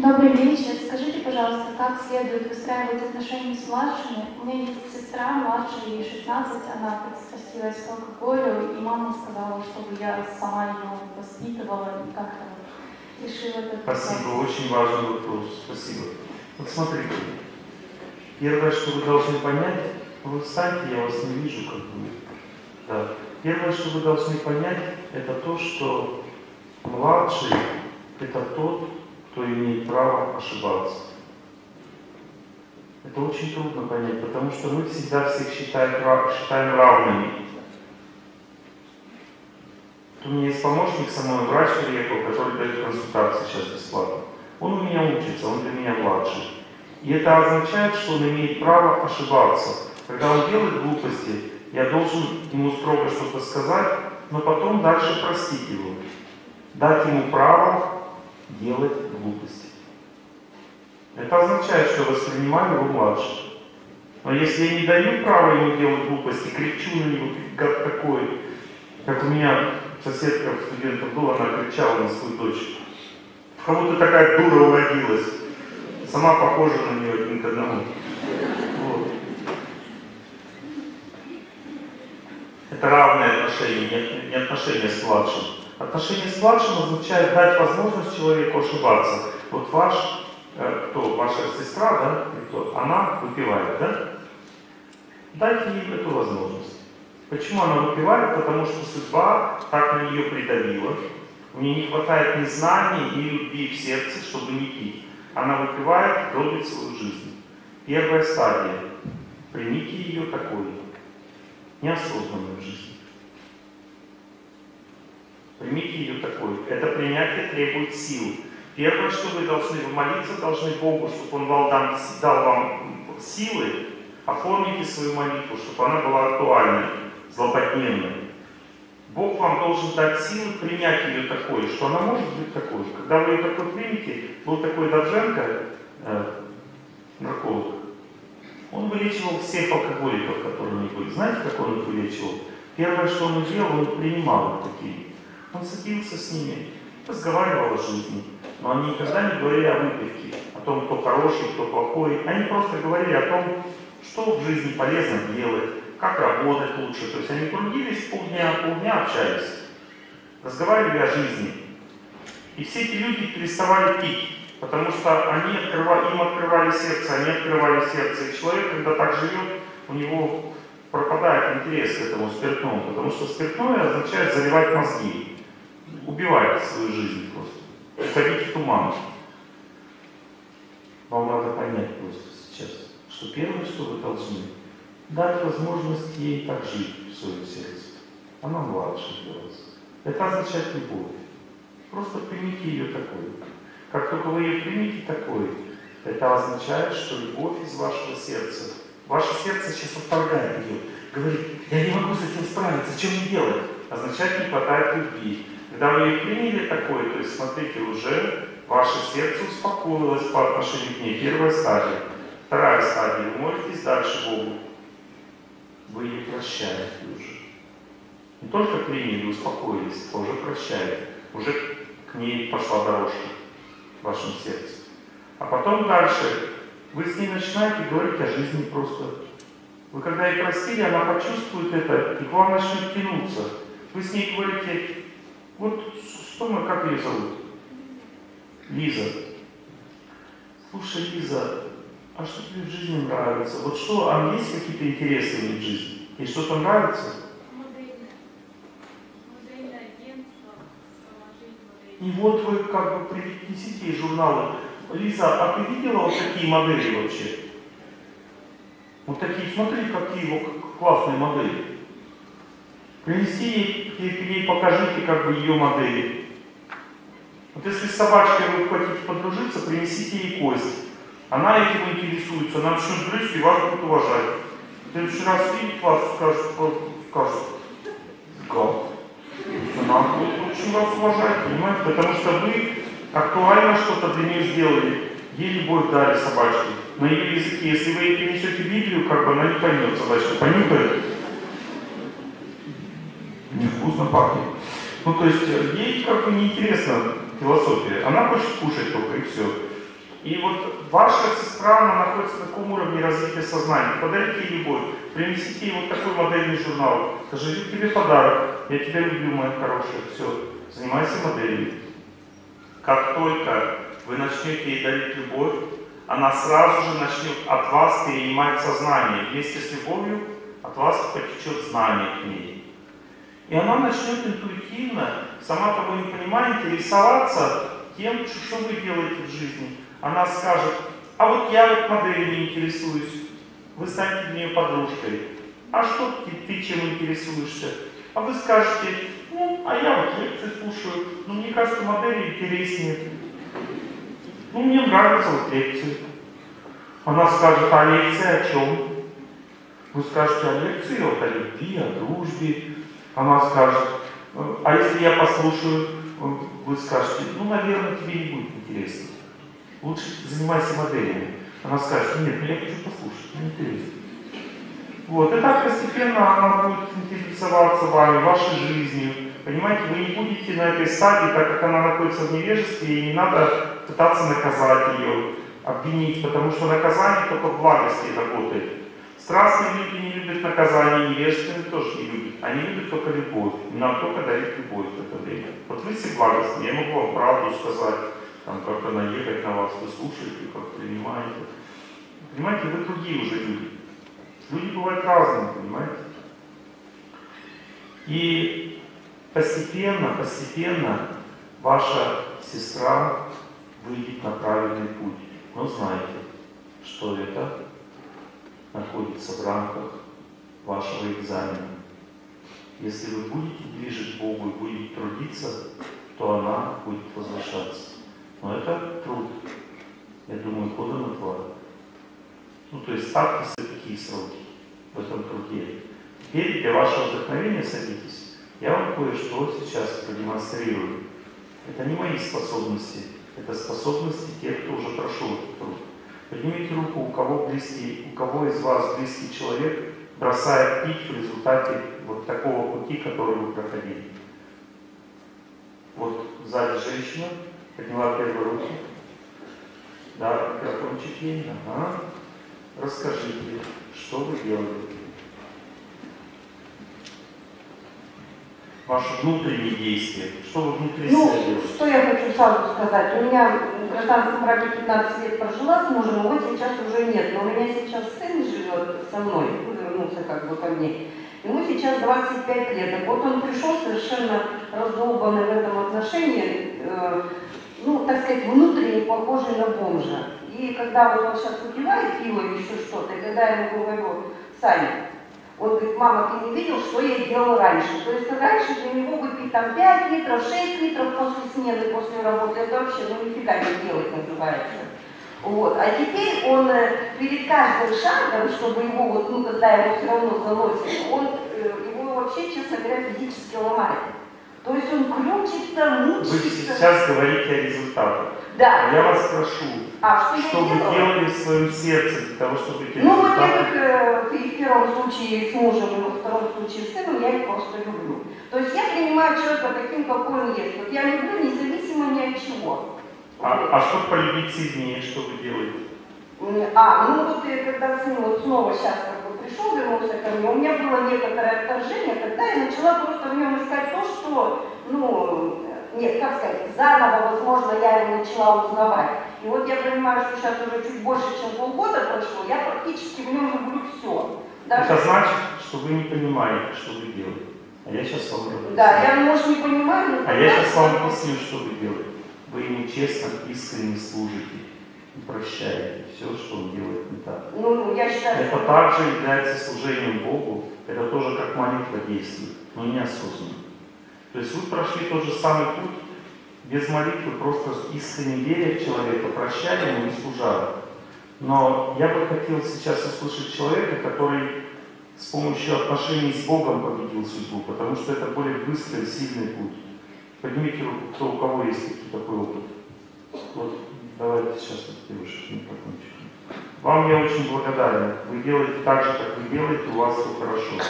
Добрый вечер. Скажите, пожалуйста, как следует выстраивать отношения с младшими? У меня есть сестра, младшая, ей шестнадцать, она подстрастилась к алкоголю, и мама сказала, чтобы я сама ее воспитывала и как-то решила этот вопрос. Спасибо, очень важный вопрос. Спасибо. Вот смотрите. Первое, что вы должны понять, вы встаньте, я вас не вижу, как бы. Да. Первое, что вы должны понять, это то, что младший — это тот, кто имеет право ошибаться. Это очень трудно понять, потому что мы всегда всех считаем, считаем равными. У меня есть помощник, со мной врач приехал, который дает консультации сейчас бесплатно. Он у меня учится, он для меня младший. И это означает, что он имеет право ошибаться. Когда он делает глупости, я должен ему строго что-то сказать, но потом дальше простить его. Дать ему право делать глупости. Это означает, что воспринимаю его младше. Но если я не даю право ему делать глупости, кричу на него, как такой, как у меня соседка студентов была, она кричала на свою дочь. В кого-то такая дура уродилась. Сама похожа на нее один к одному. Вот. Это равное отношение, не отношение с младшим. Отношение с младшим означает дать возможность человеку ошибаться. Вот ваш, кто, ваша сестра, да, кто, она выпивает, да? Дайте ей эту возможность. Почему она выпивает? Потому что судьба так на нее придавила. У нее не хватает ни знаний, ни любви в сердце, чтобы не пить. Она выпивает, гробит свою жизнь. Первая стадия. Примите ее такой. Неосознанную жизнь. Примите ее такой. Это принятие требует сил. Первое, что вы должны молиться, должны Богу, чтобы Он дал, дал вам силы. Оформите свою молитву, чтобы она была актуальной, злободневной. Бог вам должен дать силу принять ее такой, что она может быть такой же. Когда вы ее такой примете, был такой Дадженко, э, нарколог, он вылечивал всех алкоголиков, которые у них были. Знаете, как он их вылечивал? Первое, что он делал, он принимал их такие. Он садился с ними, разговаривал о жизни, но они никогда не говорили о выпивке, о том, кто хороший, кто плохой. Они просто говорили о том, что в жизни полезно делать, как работать лучше. То есть они трудились полдня, полдня общались, разговаривали о жизни. И все эти люди переставали пить, потому что они открывали, им открывали сердце, они открывали сердце. И человек, когда так живет, у него пропадает интерес к этому спиртному, потому что спиртное означает заливать мозги, убивать свою жизнь просто, уходить в туман. Вам надо понять просто сейчас, что первое, что вы должны, дать возможность ей так жить в своем сердце. Она младше для вас. Это означает любовь. Просто примите ее такой. Как только вы ее примите такой, это означает, что любовь из вашего сердца. Ваше сердце сейчас отторгает ее. Говорит, я не могу с этим справиться, что мне делать? Означает, не хватает любви. Когда вы ее приняли такой, то есть, смотрите, уже ваше сердце успокоилось по отношению к ней. Первая стадия. Вторая стадия. Вы молитесь дальше Богу. Вы ее прощаете уже. Не только приняли, успокоились, а уже прощаете. Уже к ней пошла дорожка в вашем сердце. А потом дальше вы с ней начинаете говорить о жизни просто. Вы когда ее простили, она почувствует это, и к вам начнет тянуться. Вы с ней говорите, вот что мы, как ее зовут? Лиза. Слушай, Лиза, а что тебе в жизни нравится? Вот что, а есть какие-то интересы в жизни? И что-то нравится? Модельное. Модельное агентство. И вот вы как бы принесите ей журналы. Лиза, а ты видела вот такие модели вообще? Вот такие, смотри, какие вот классные модели. Принеси ей, ей покажите как бы ее модели. Вот если с собачкой вы хотите подружиться, принесите ей кость. Она этим интересуется, она начнет грызть и вас будет уважать. В следующий раз видит вас, скажет, скажет, гад. Она будет очень вас уважать, понимаете? Потому что вы актуально что-то для нее сделали. Ей любовь дали собачке. На ее языке, если вы ей принесете Библию, как бы она не поймет собачку. Понюхает. Невкусно пахнет. Ну то есть ей как бы неинтересна философия. Она хочет кушать только и все. И вот ваша сестра, она находится на таком уровне развития сознания. Подарите ей любовь, принесите ей вот такой модельный журнал. Скажите, тебе подарок, я тебя люблю, моя хорошая, все, занимайся моделью. Как только вы начнете ей дарить любовь, она сразу же начнет от вас перенимать сознание. Вместе с любовью от вас потечет знание к ней. И она начнет интуитивно, сама того не понимая, интересоваться тем, что вы делаете в жизни. Она скажет: а вот я вот моделями интересуюсь. Вы станете для нее подружкой. А что ты, ты чем интересуешься? А вы скажете: ну, а я вот лекцию слушаю, но мне кажется, модели интереснее. Ну, мне нравится вот лекции. Она скажет: а лекция о чем? Вы скажете: а лекции вот о любви, о дружбе. Она скажет: а если я послушаю? Вы скажете: ну, наверное, тебе не будет интересно. Лучше занимайся моделями. Она скажет: нет, ну я хочу послушать, мне интересно. Вот. И так постепенно она будет интересоваться вами, вашей жизнью. Понимаете, вы не будете на этой стадии, так как она находится в невежестве, и не надо пытаться наказать ее, обвинить, потому что наказание только в благости работает. Страстные люди не любят наказание, невежественные тоже не любят. Они любят только любовь. Нам только дарит любовь в это время. Вот вы все благостные, я могу вам правду сказать, там как-то наехать на вас, вы слушаете, как принимаете. Понимаете, вы другие уже люди. Люди бывают разные, понимаете? И постепенно, постепенно ваша сестра выйдет на правильный путь. Но знаете, что это находится в рамках вашего экзамена. Если вы будете ближе к Богу и будете трудиться, то она будет возвышаться. Но это труд. Я думаю, года на два. Ну, то есть ставьте себе такие сроки в этом труде. Теперь для вашего вдохновения садитесь. Я вам кое-что сейчас продемонстрирую. Это не мои способности. Это способности тех, кто уже прошел этот труд. Поднимите руку, у кого близкий, у кого из вас близкий человек бросает пить в результате вот такого пути, который вы проходили. Вот сзади женщина подняла первую руку. Да, микрофончик ей. Ага. Расскажите, что вы делаете. Ваши внутренние действия. Что вы внутри ну, себя делаете? Что я хочу сразу сказать. У меня в гражданском браке пятнадцать лет прожила с мужем, его сейчас уже нет. Но у меня сейчас сын живет со мной, вернулся как бы ко мне. Ему сейчас двадцать пять лет. Вот он пришел совершенно раздолбанный в этом отношении, э, ну, так сказать, внутренне похожий на бомжа. И когда вот он сейчас выпивает пиво или еще что-то, и когда я ему говорю: Саня, он говорит: мама, ты не видел, что я делал раньше? То есть раньше для него выпить там пять литров, шесть литров после смены, после работы, это вообще ну нифига не делать называется. Вот. А теперь он перед каждым шагом, чтобы его вот, ну когда его все равно заносит, он его вообще, честно говоря, физически ломает. То есть он крючится, мучится. Вы сейчас говорите о результатах. Да. А я вас прошу, а, что, что вы делали в своем сердце для того, чтобы эти ну, результаты... Ну, во-первых, в первом случае с мужем, и во втором случае с сыном я их просто люблю. То есть я принимаю человека таким, какой он есть. Вот я люблю независимо ни от чего. А, а что полюбить сильнее, что вы делаете? А, ну вот я когда сын вот снова сейчас как бы пришел, вернулся ко мне, у меня было некоторое отторжение, когда я начала просто в нем искать то, что, ну, нет, как сказать, заново, возможно, я его начала узнавать. И вот я понимаю, что сейчас уже чуть больше, чем полгода прошло, я практически в нем люблю все. Даже... Это значит, что вы не понимаете, что вы делаете. А я сейчас вам говорю. Да, я, может, не понимаю, но... А я сейчас вам объясню, что вы делаете. Вы ему честно, искренне служите и прощаете все, что он делает не так. Ну, я считаю, это что... также является служением Богу, это тоже как молитва действует, но неосознанно. То есть вы прошли тот же самый путь, без молитвы, просто искренне веря в человека, прощая ему и служа. Но я бы хотел сейчас услышать человека, который с помощью отношений с Богом победил судьбу, потому что это более быстрый и сильный путь. Поднимите руку, кто у кого есть такой опыт. Вот, давайте сейчас вышли на покончик. Вам я очень благодарен. Вы делаете так же, как вы делаете, у вас все хорошо.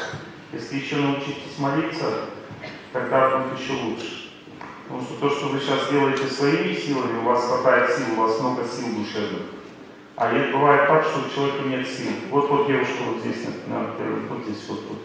Если еще научитесь молиться, тогда будет еще лучше. Потому что то, что вы сейчас делаете своими силами, у вас хватает сил, у вас много сил душевных. А ведь бывает так, что у человека нет сил. Вот вот девушка вот здесь, например, вот здесь вот вот.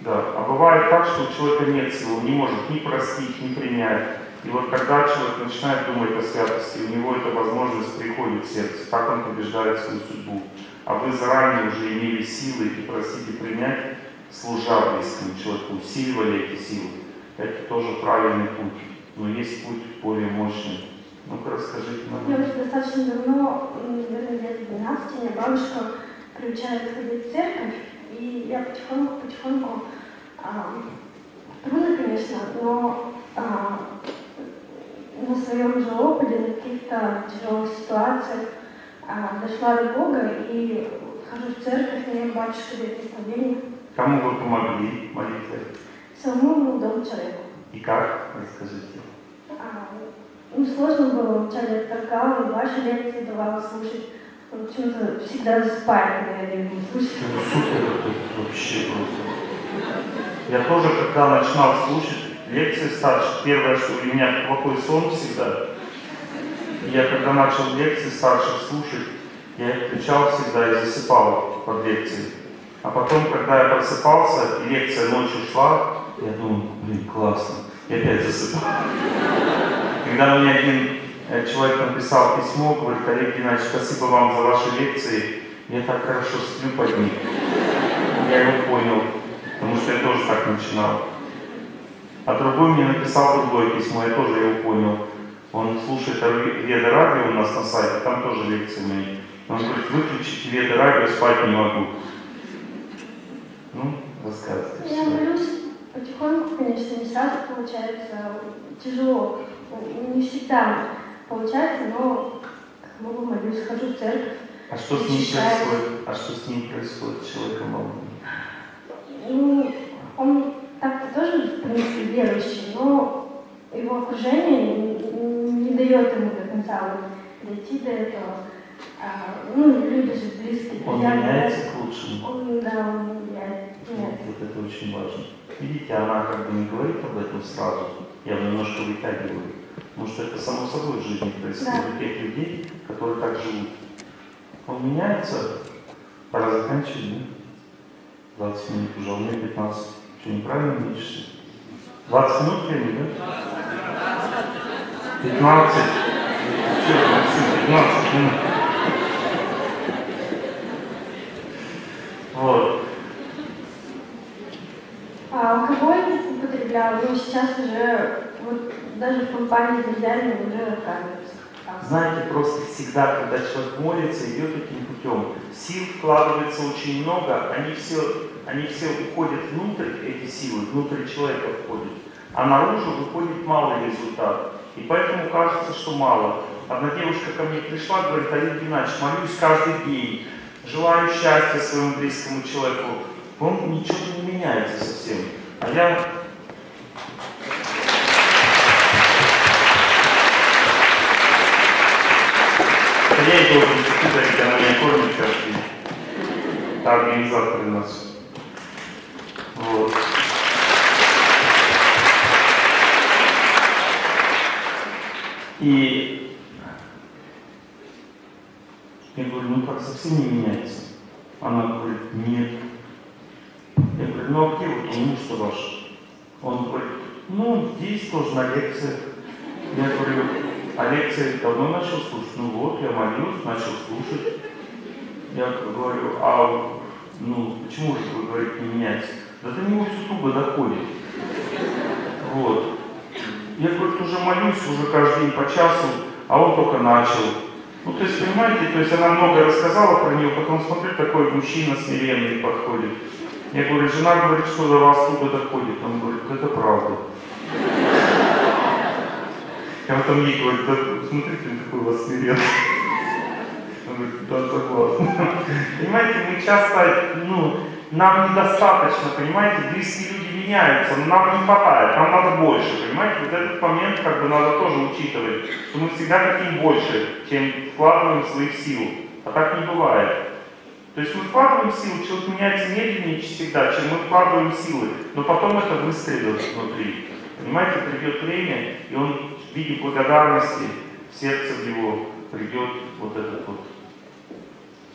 Да. А бывает так, что у человека нет сил, он не может ни простить, ни принять. И вот когда человек начинает думать о святости, у него эта возможность приходит в сердце, так он побеждает свою судьбу. А вы заранее уже имели силы и просите принять, служа близкому человеку, усиливали эти силы. Это тоже правильный путь, но есть путь более мощный. Ну-ка, расскажите нам. Я уже достаточно давно, наверное, лет двенадцать, меня бабушка приучает ходить в церковь, и я потихоньку-потихоньку, а, трудно, конечно, но а, на своем же опыте, на каких-то тяжелых ситуациях а, дошла до Бога и хожу в церковь, на ее батюшке дает наставление. Кому вы помогли молитве? Самому молодому человеку. И как? Расскажите. А, ну, сложно было, вначале отторгал, и ваши лекции давала слушать. Он почему-то всегда засыпает, наверное, не слушает. Ну, супер, это вообще просто. Я тоже, когда начинал слушать лекции старших, первое, что у меня плохой сон всегда. Я, когда начал лекции старших слушать, я их включал всегда и засыпал под лекции. А потом, когда я просыпался, и лекция ночью шла, я думал, блин, классно, я опять засыпал. Когда мне один человек написал письмо, говорит: Олег Геннадьевич, спасибо вам за ваши лекции, я так хорошо сплю под них. Я его понял, потому что я тоже так начинал. А другой мне написал другое письмо, я тоже его понял. Он слушает Веда-радио у нас на сайте, там тоже лекции мои. Он говорит: выключите Веда-радио, спать не могу. Ну, рассказывайте. Я молюсь потихоньку, конечно, не сразу получается, тяжело. Не всегда получается, но как могу, молюсь, хожу в церковь. А что с ним происходит? А что с ним происходит с человеком молодым? Он так-то тоже, в принципе, верующий, но его окружение не дает ему до конца дойти до этого. А, ну, люди же близкие. Он меняется к лучшему. Он, да, он меняется. Вот, вот это очень важно. Видите, она как бы не говорит об этом сразу. Я немножко вытягиваю. Потому что это само собой в жизни происходит. Да. Тех людей, которые так живут. Он меняется. Пора заканчивать, да? двадцать минут уже, у меня пятнадцать. Что, неправильно меньше? двадцать минут времени, да? пятнадцать. Че, пятнадцать минут. Вот. А алкоголь употреблял, но сейчас уже, вот, даже в компании с друзьями уже отказываются. Знаете, просто всегда, когда человек молится, идет таким путем. Сил вкладывается очень много, они все, они все уходят внутрь, эти силы, внутрь человека входят. А наружу выходит малый результат. И поэтому кажется, что мало. Одна девушка ко мне пришла, говорит: Олег Геннадьевич, молюсь каждый день, желаю счастья своему близкому человеку. Он ничего не меняется совсем. А я... Я и должен закидать, она меня кормит каждый день. Это организаторы наши. Вот. И я говорю: ну как, совсем не меняется? Она говорит: нет. Я говорю: ну а где вот он, муж-то ваш? Он говорит: ну здесь тоже на лекциях. Я говорю: а лекции давно начал слушать? Ну вот, я молился, начал слушать. Я говорю: а ну почему же вы говорите не меняется? Да до него все туго доходит. Вот. Я, говорит, уже молюсь, уже каждый день по часу, а он только начал. Ну то есть, понимаете, то есть она много рассказала про нее, потом смотрю, такой мужчина смиренный подходит. Я говорю: жена говорит, что до вас туго доходит. Он говорит: это правда. Я потом ей говорю: да, смотрите, какой у вас смиренный. Он говорит: да, согласна. Понимаете, мы часто, ну, нам недостаточно, понимаете, близкие люди меняются, но нам не хватает, нам надо больше, понимаете, вот этот момент как бы надо тоже учитывать, что мы всегда хотим больше, чем вкладываем своих сил, а так не бывает. То есть мы вкладываем силы, человек меняется медленнее всегда, чем мы вкладываем силы, но потом это выстрелит внутри, понимаете, придет время, и он в виде благодарности в сердце в него придет вот этот вот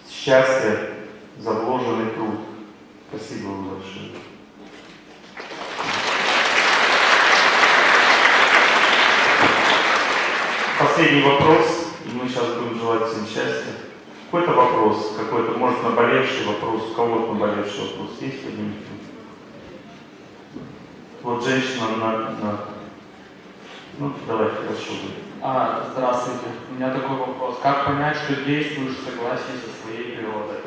счастье, заложенный труд. Спасибо вам большое. последний вопрос, и мы сейчас будем желать всем счастья. Какой-то вопрос, какой-то, может, наболевший вопрос, у кого-то наболевший вопрос есть? Поднимите. Вот женщина на... на... Ну, давайте, прошу. А, здравствуйте. У меня такой вопрос. Как понять, что действуешь в согласии со своей природой?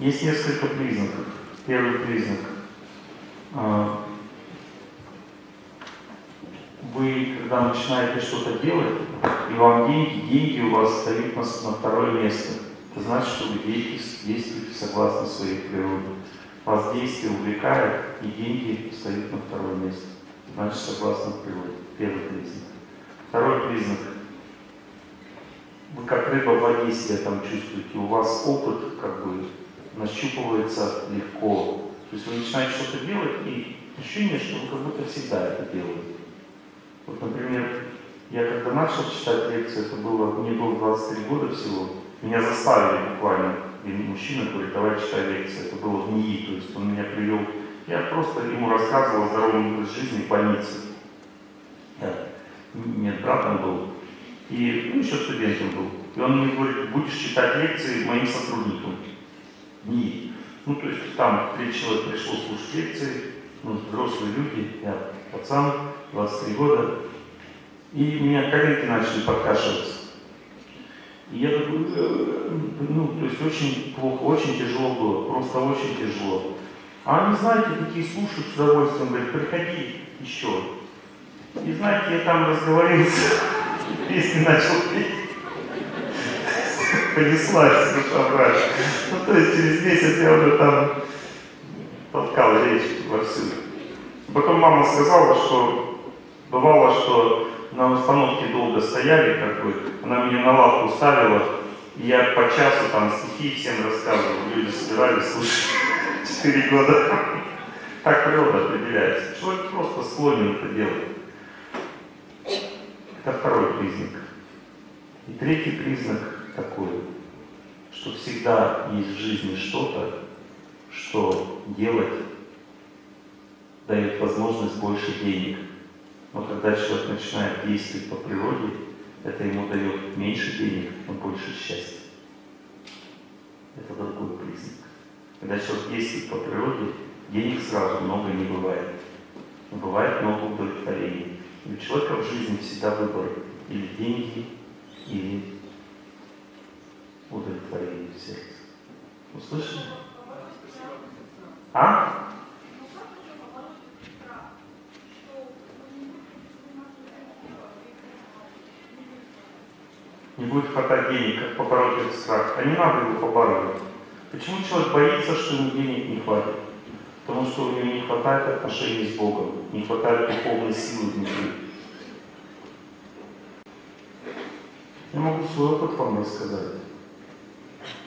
Есть несколько признаков. Первый признак. Вы, когда начинаете что-то делать, и вам деньги, деньги у вас стоят на второе место. Это значит, что вы действуете согласно своей природе. Вас действие увлекает, и деньги стоят на второе место. Значит, согласно природе. Первый признак. Второй признак. Вы как рыба в воде себя там чувствуете. У вас опыт как бы нащупывается легко. То есть вы начинаете что-то делать, и ощущение, что вы как будто всегда это делаете. Вот, например, я когда начал читать лекцию, это было, мне было двадцать три года всего, меня заставили буквально, и мужчина говорит, давай читай лекцию, это было в НИИ, то есть он меня привел, я просто ему рассказывал о здоровом образе жизни в больнице. Да. Нет, братом был, и ну, еще студентом был. И он мне говорит, будешь читать лекции моим сотрудникам в НИИ. Ну, то есть там три человека пришло слушать лекции, ну, взрослые люди, я пацан, двадцать три года, и меня коллеги начали подкашиваться. И я такой, ну, то есть очень плохо, очень тяжело было, просто очень тяжело. А они, знаете, такие слушают с удовольствием, говорят, приходи еще. И знаете, я там разговорился, песни начал петь. Понеслась душа врач. Ну, то есть через месяц я уже там толкал речь вовсю. Потом мама сказала, что бывало, что на установке долго стояли, как бы, она меня на лавку ставила, и я по часу там стихи всем рассказывал, люди собирались слушать четыре года. Так природа определяется. Человек просто склонен это делать. Это второй признак. И третий признак такой, что всегда есть в жизни что-то, что делать дает возможность больше денег. Но когда человек начинает действовать по природе, это ему дает меньше денег, но больше счастья. Это другой признак. Когда человек действует по природе, денег сразу много не бывает. Но бывает много удовлетворений. И у человека в жизни всегда выбор. Или деньги, или удовлетворение в сердце. Услышали? А? Не будет хватать денег, как побороть этот страх. А не надо его побороть. Почему человек боится, что ему денег не хватит? Потому что у него не хватает отношений с Богом, не хватает духовной силы внутри. Я могу свой опыт вам рассказать.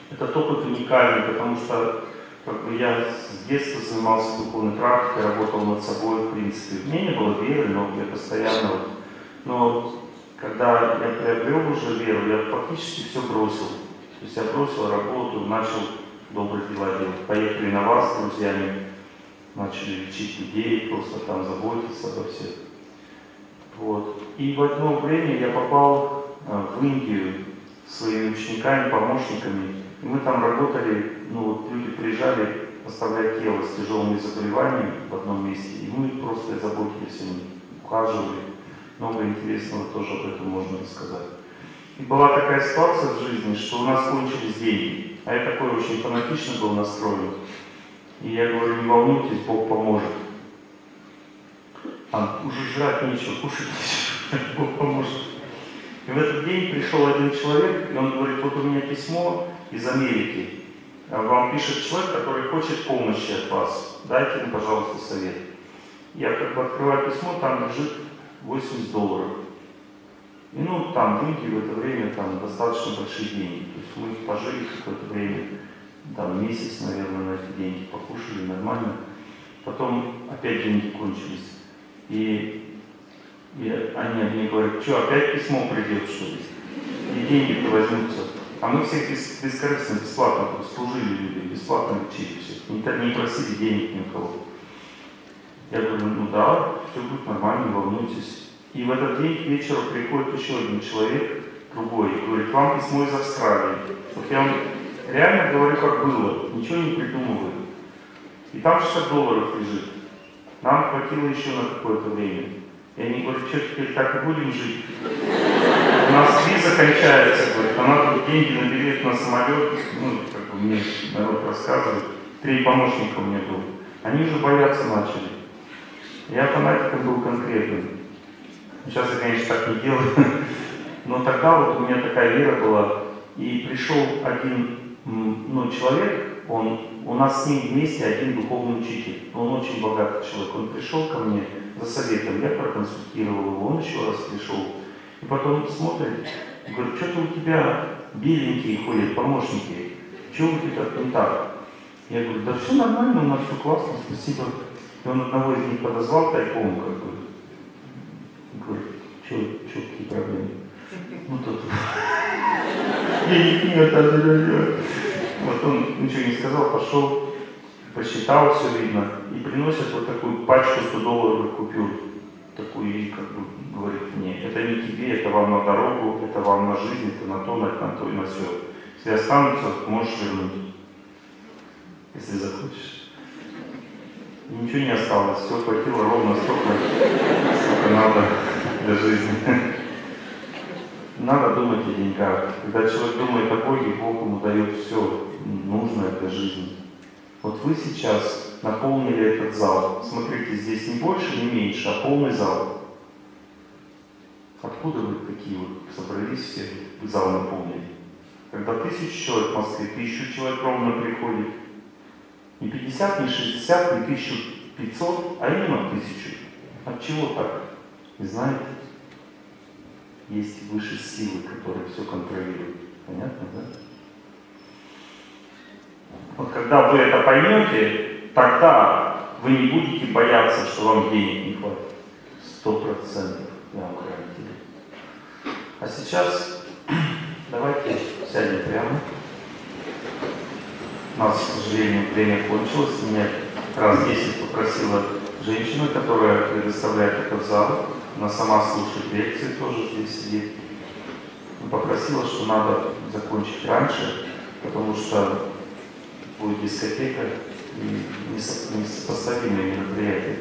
Этот опыт уникальный, потому что как бы, я с детства занимался духовной практикой, работал над собой, в принципе. У меня не было веры, но я постоянно... Но когда я приобрел уже веру, я практически все бросил. То есть я бросил работу, начал добрые дела делать. Поехали на вас с друзьями, начали лечить людей, просто там заботиться обо всех. Вот. И в одно время я попал в Индию своими учениками, помощниками. И мы там работали, ну вот люди приезжали оставлять тело с тяжелыми заболеваниями в одном месте, и мы просто заботились о них, ухаживали. Много интересного тоже об этом можно рассказать. И была такая ситуация в жизни, что у нас кончились деньги. А я такой очень фанатично был настроен. И я говорю, не волнуйтесь, Бог поможет. А уже жрать нечего, кушать нечего, Бог поможет. И в этот день пришел один человек, и он говорит, вот у меня письмо из Америки. Вам пишет человек, который хочет помощи от вас. Дайте ему, пожалуйста, совет. Я как бы открываю письмо, там лежит восемьдесят долларов. И ну там деньги в это время там достаточно большие деньги. То есть мы пожили какое-то время, там месяц, наверное, на эти деньги покушали нормально. Потом опять деньги кончились. И, и они мне говорят, что опять письмо придет, что ли? И деньги-то возьмутся. А мы всех бес, бескорыстно, бесплатно служили людям, бесплатно лечили всех. Не, не просили денег ни у кого. Я говорю, ну да, все будет нормально, волнуйтесь. И в этот день к вечеру приходит еще один человек, другой, и говорит, вам письмо из Австралии. Вот я вам реально говорю, как было, ничего не придумываю. И там шестьдесят долларов лежит. Нам хватило еще на какое-то время. И они говорят, что теперь так и будем жить. У нас виза кончается, говорит, а надо деньги на билет на самолет. Ну, как бы мне народ рассказывает. Три помощника у меня было. Они уже бояться начали. Я фанатиком был конкретным. Сейчас я, конечно, так не делаю. Но тогда вот у меня такая вера была. И пришел один ну, человек, он, у нас с ним вместе один духовный учитель. Он очень богатый человек. Он пришел ко мне за советом, я проконсультировал его, он еще раз пришел. И потом смотрит, говорит, что-то у тебя беленькие ходят, помощники. Чего у тебя там так? Я говорю, да все нормально, у нас все классно, спасибо. И он одного из них подозвал тайком, как бы. Говорит, что какие проблемы? Ну тут. Вот он ничего не сказал, пошел, посчитал, все видно. И приносит вот такую пачку сто долларовых купюр. Такую, и как бы говорит мне, это не тебе, это вам на дорогу, это вам на жизнь, это на то, на то и на все. Если останутся, можешь вернуть. Если захочешь. И ничего не осталось, все хватило ровно столько, сколько надо для жизни. Надо думать о деньгах. Когда человек думает о Боге, Бог ему дает все нужное для жизни. Вот вы сейчас наполнили этот зал. Смотрите, здесь не больше, не меньше, а полный зал. Откуда вы такие вот собрались все, вы зал наполнили? Когда тысяча человек в Москве, тысячу человек ровно приходит. Не пятьдесят, не шестьдесят, не тысяча пятьсот, а именно тысячу. От чего так? Не знаете? Есть высшие силы, которые все контролируют. Понятно, да? Вот когда вы это поймете, тогда вы не будете бояться, что вам денег не хватит. Сто процентов, я вам гарантирую. А сейчас давайте сядем прямо. У нас, к сожалению, время кончилось. Меня раз десять попросила женщина, которая предоставляет этот зал. Она сама слушает лекции, тоже здесь сидит. Попросила, что надо закончить раньше, потому что будет дискотека и несопоставимые мероприятия.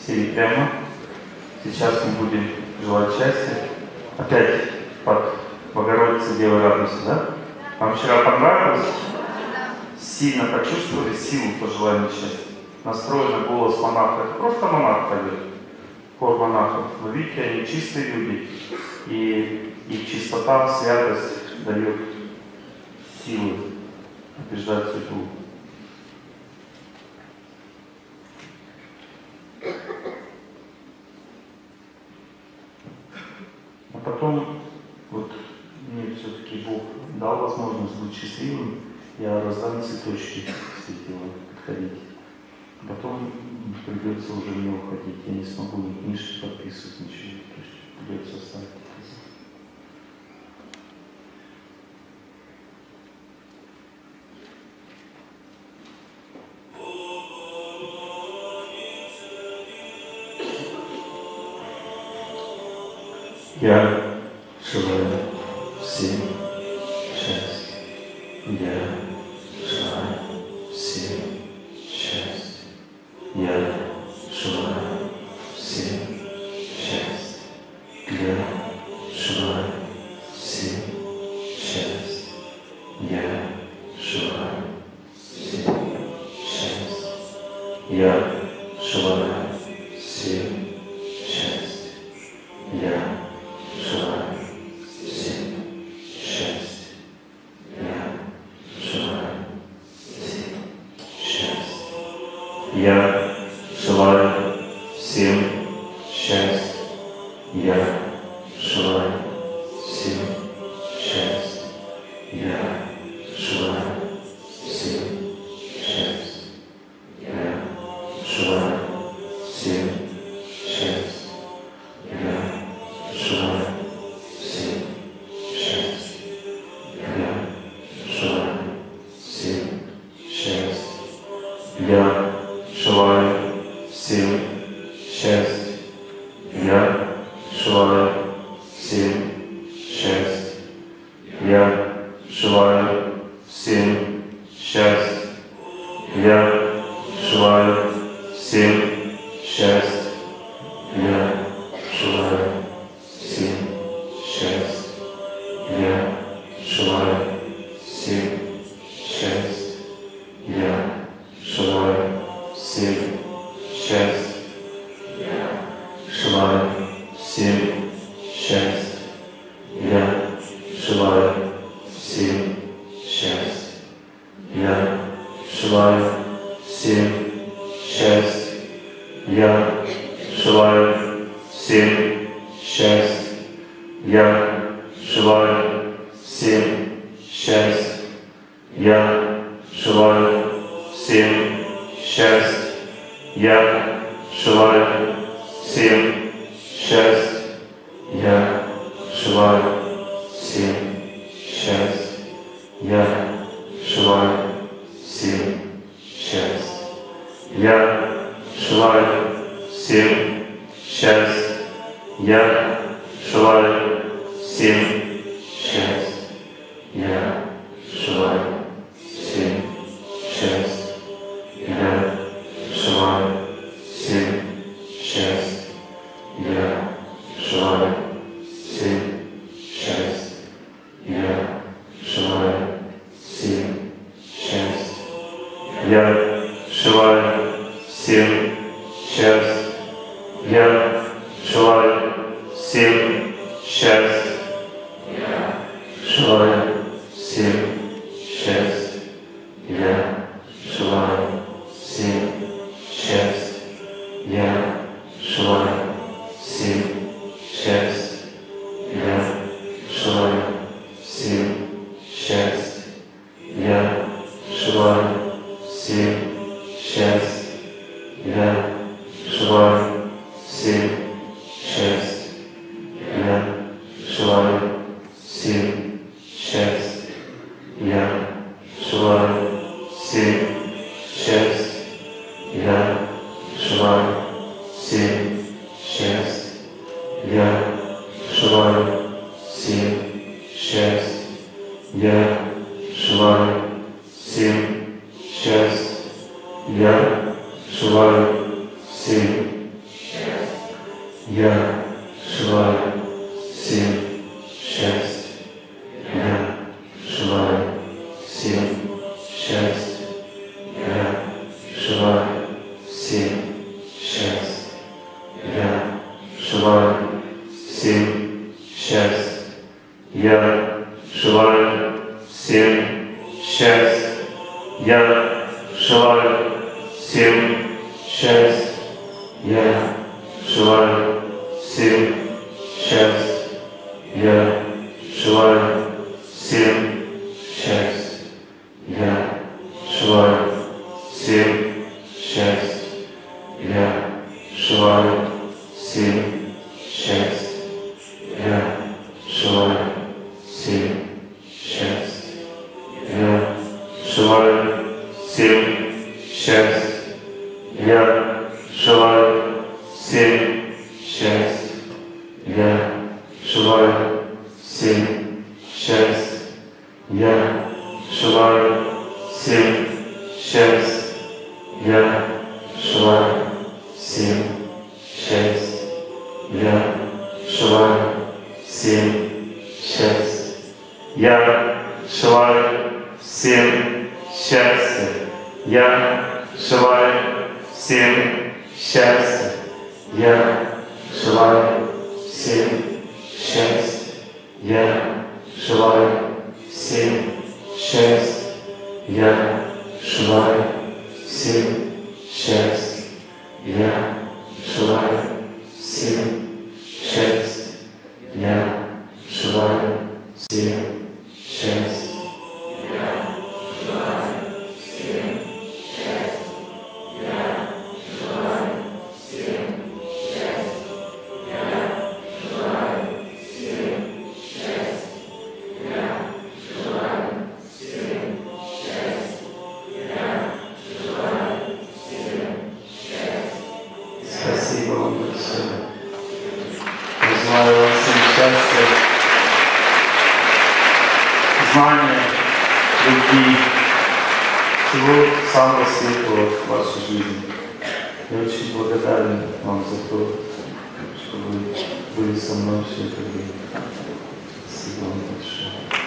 Сели прямо. Сейчас мы будем желать счастья. Опять под Богородице Девы радуйся, да? Вам вчера понравилось? Сильно почувствовали силу пожелания счастья. Настроен голос монаха. Это просто монах поет. Хор монахов. Вы видите, они чистые люди. И их чистота, святость дает силы побеждать судьбу. А потом, вот мне все-таки Бог дал возможность быть счастливым, я раздам цветочки, светила, подходить. Потом придется уже не уходить, я не смогу ни книжки подписывать, ничего, то есть придется оставить. Я желаю всем счастья. Я желаю всем счастья. Я желаю всем счастья. Я желаю всем счастья. Я желаю всем счастья. Я желаю всем счастья. Я желаю всем счастья. Я желаю всем счастья. Я желаю всем счастья. Я желаю всем счастья. Я желаю всем счастья. Я желаю всем счастья. Я желаю всем счастья. Я желаю Я желаю всем счастья. Я желаю всем счастья. Я желаю всем счастья. Я желаю всем счастья. Я желаю всем счастья. Я желаю всем счастья. Я желаю всем счастья. Я желаю всем счастья. Я желаю всем счастья. Я желаю всем счастья. Я желаю всем счастья. Я желаю всем счастья. Я желаю всем счастья. Я желаю всем счастья. Я желаю всем счастья. Я желаю всем счастья. Я желаю всем счастья. Я желаю всем счастья. Я желаю всем счастья. Я желаю всем счастья. Я желаю всем счастья. Я желаю всем счастья. Я желаю всем счастья. Я желаю всем счастья. Я желаю всем счастья. Я желаю всем счастья. Я желаю всем счастья. Я желаю всем счастья. Я желаю всем счастья. Я желаю всем счастья. Я желаю всем счастья. Я желаю всем счастья. Я желаю всем счастья. Я желаю всем счастья. Я желаю всем счастья. Я желаю всем счастья. Я желаю всем счастья. Я желаю всем счастья. Я желаю всем счастья. Я желаю всем счастья. Я желаю всем счастья. Я желаю всем счастья. Я желаю всем счастья. Я желаю всем счастья. Я желаю всем счастья. Я желаю всем счастья. Я желаю всем счастья. Я желаю всем счастья. Я желаю всем счастья. Я желаю всем счастья. Я желаю всем счастья. Я желаю всем счастья. Я желаю всем счастья. Я желаю всем счастья. Я желаю всем счастья. Я желаю всем счастья. Я желаю всем счастья. Я желаю всем счастья. Я желаю всем счастья. Я желаю всем счастья. Я желаю всем счастья. Я желаю всем счастья. Я желаю всем счастья. Я желаю всем счастья. Я желаю его душе. Желаю вам всем счастья, знания, любви, всего самого светлого в вашей жизни. Я очень благодарен вам за то, что вы были со мной все это время. Спасибо вам большое.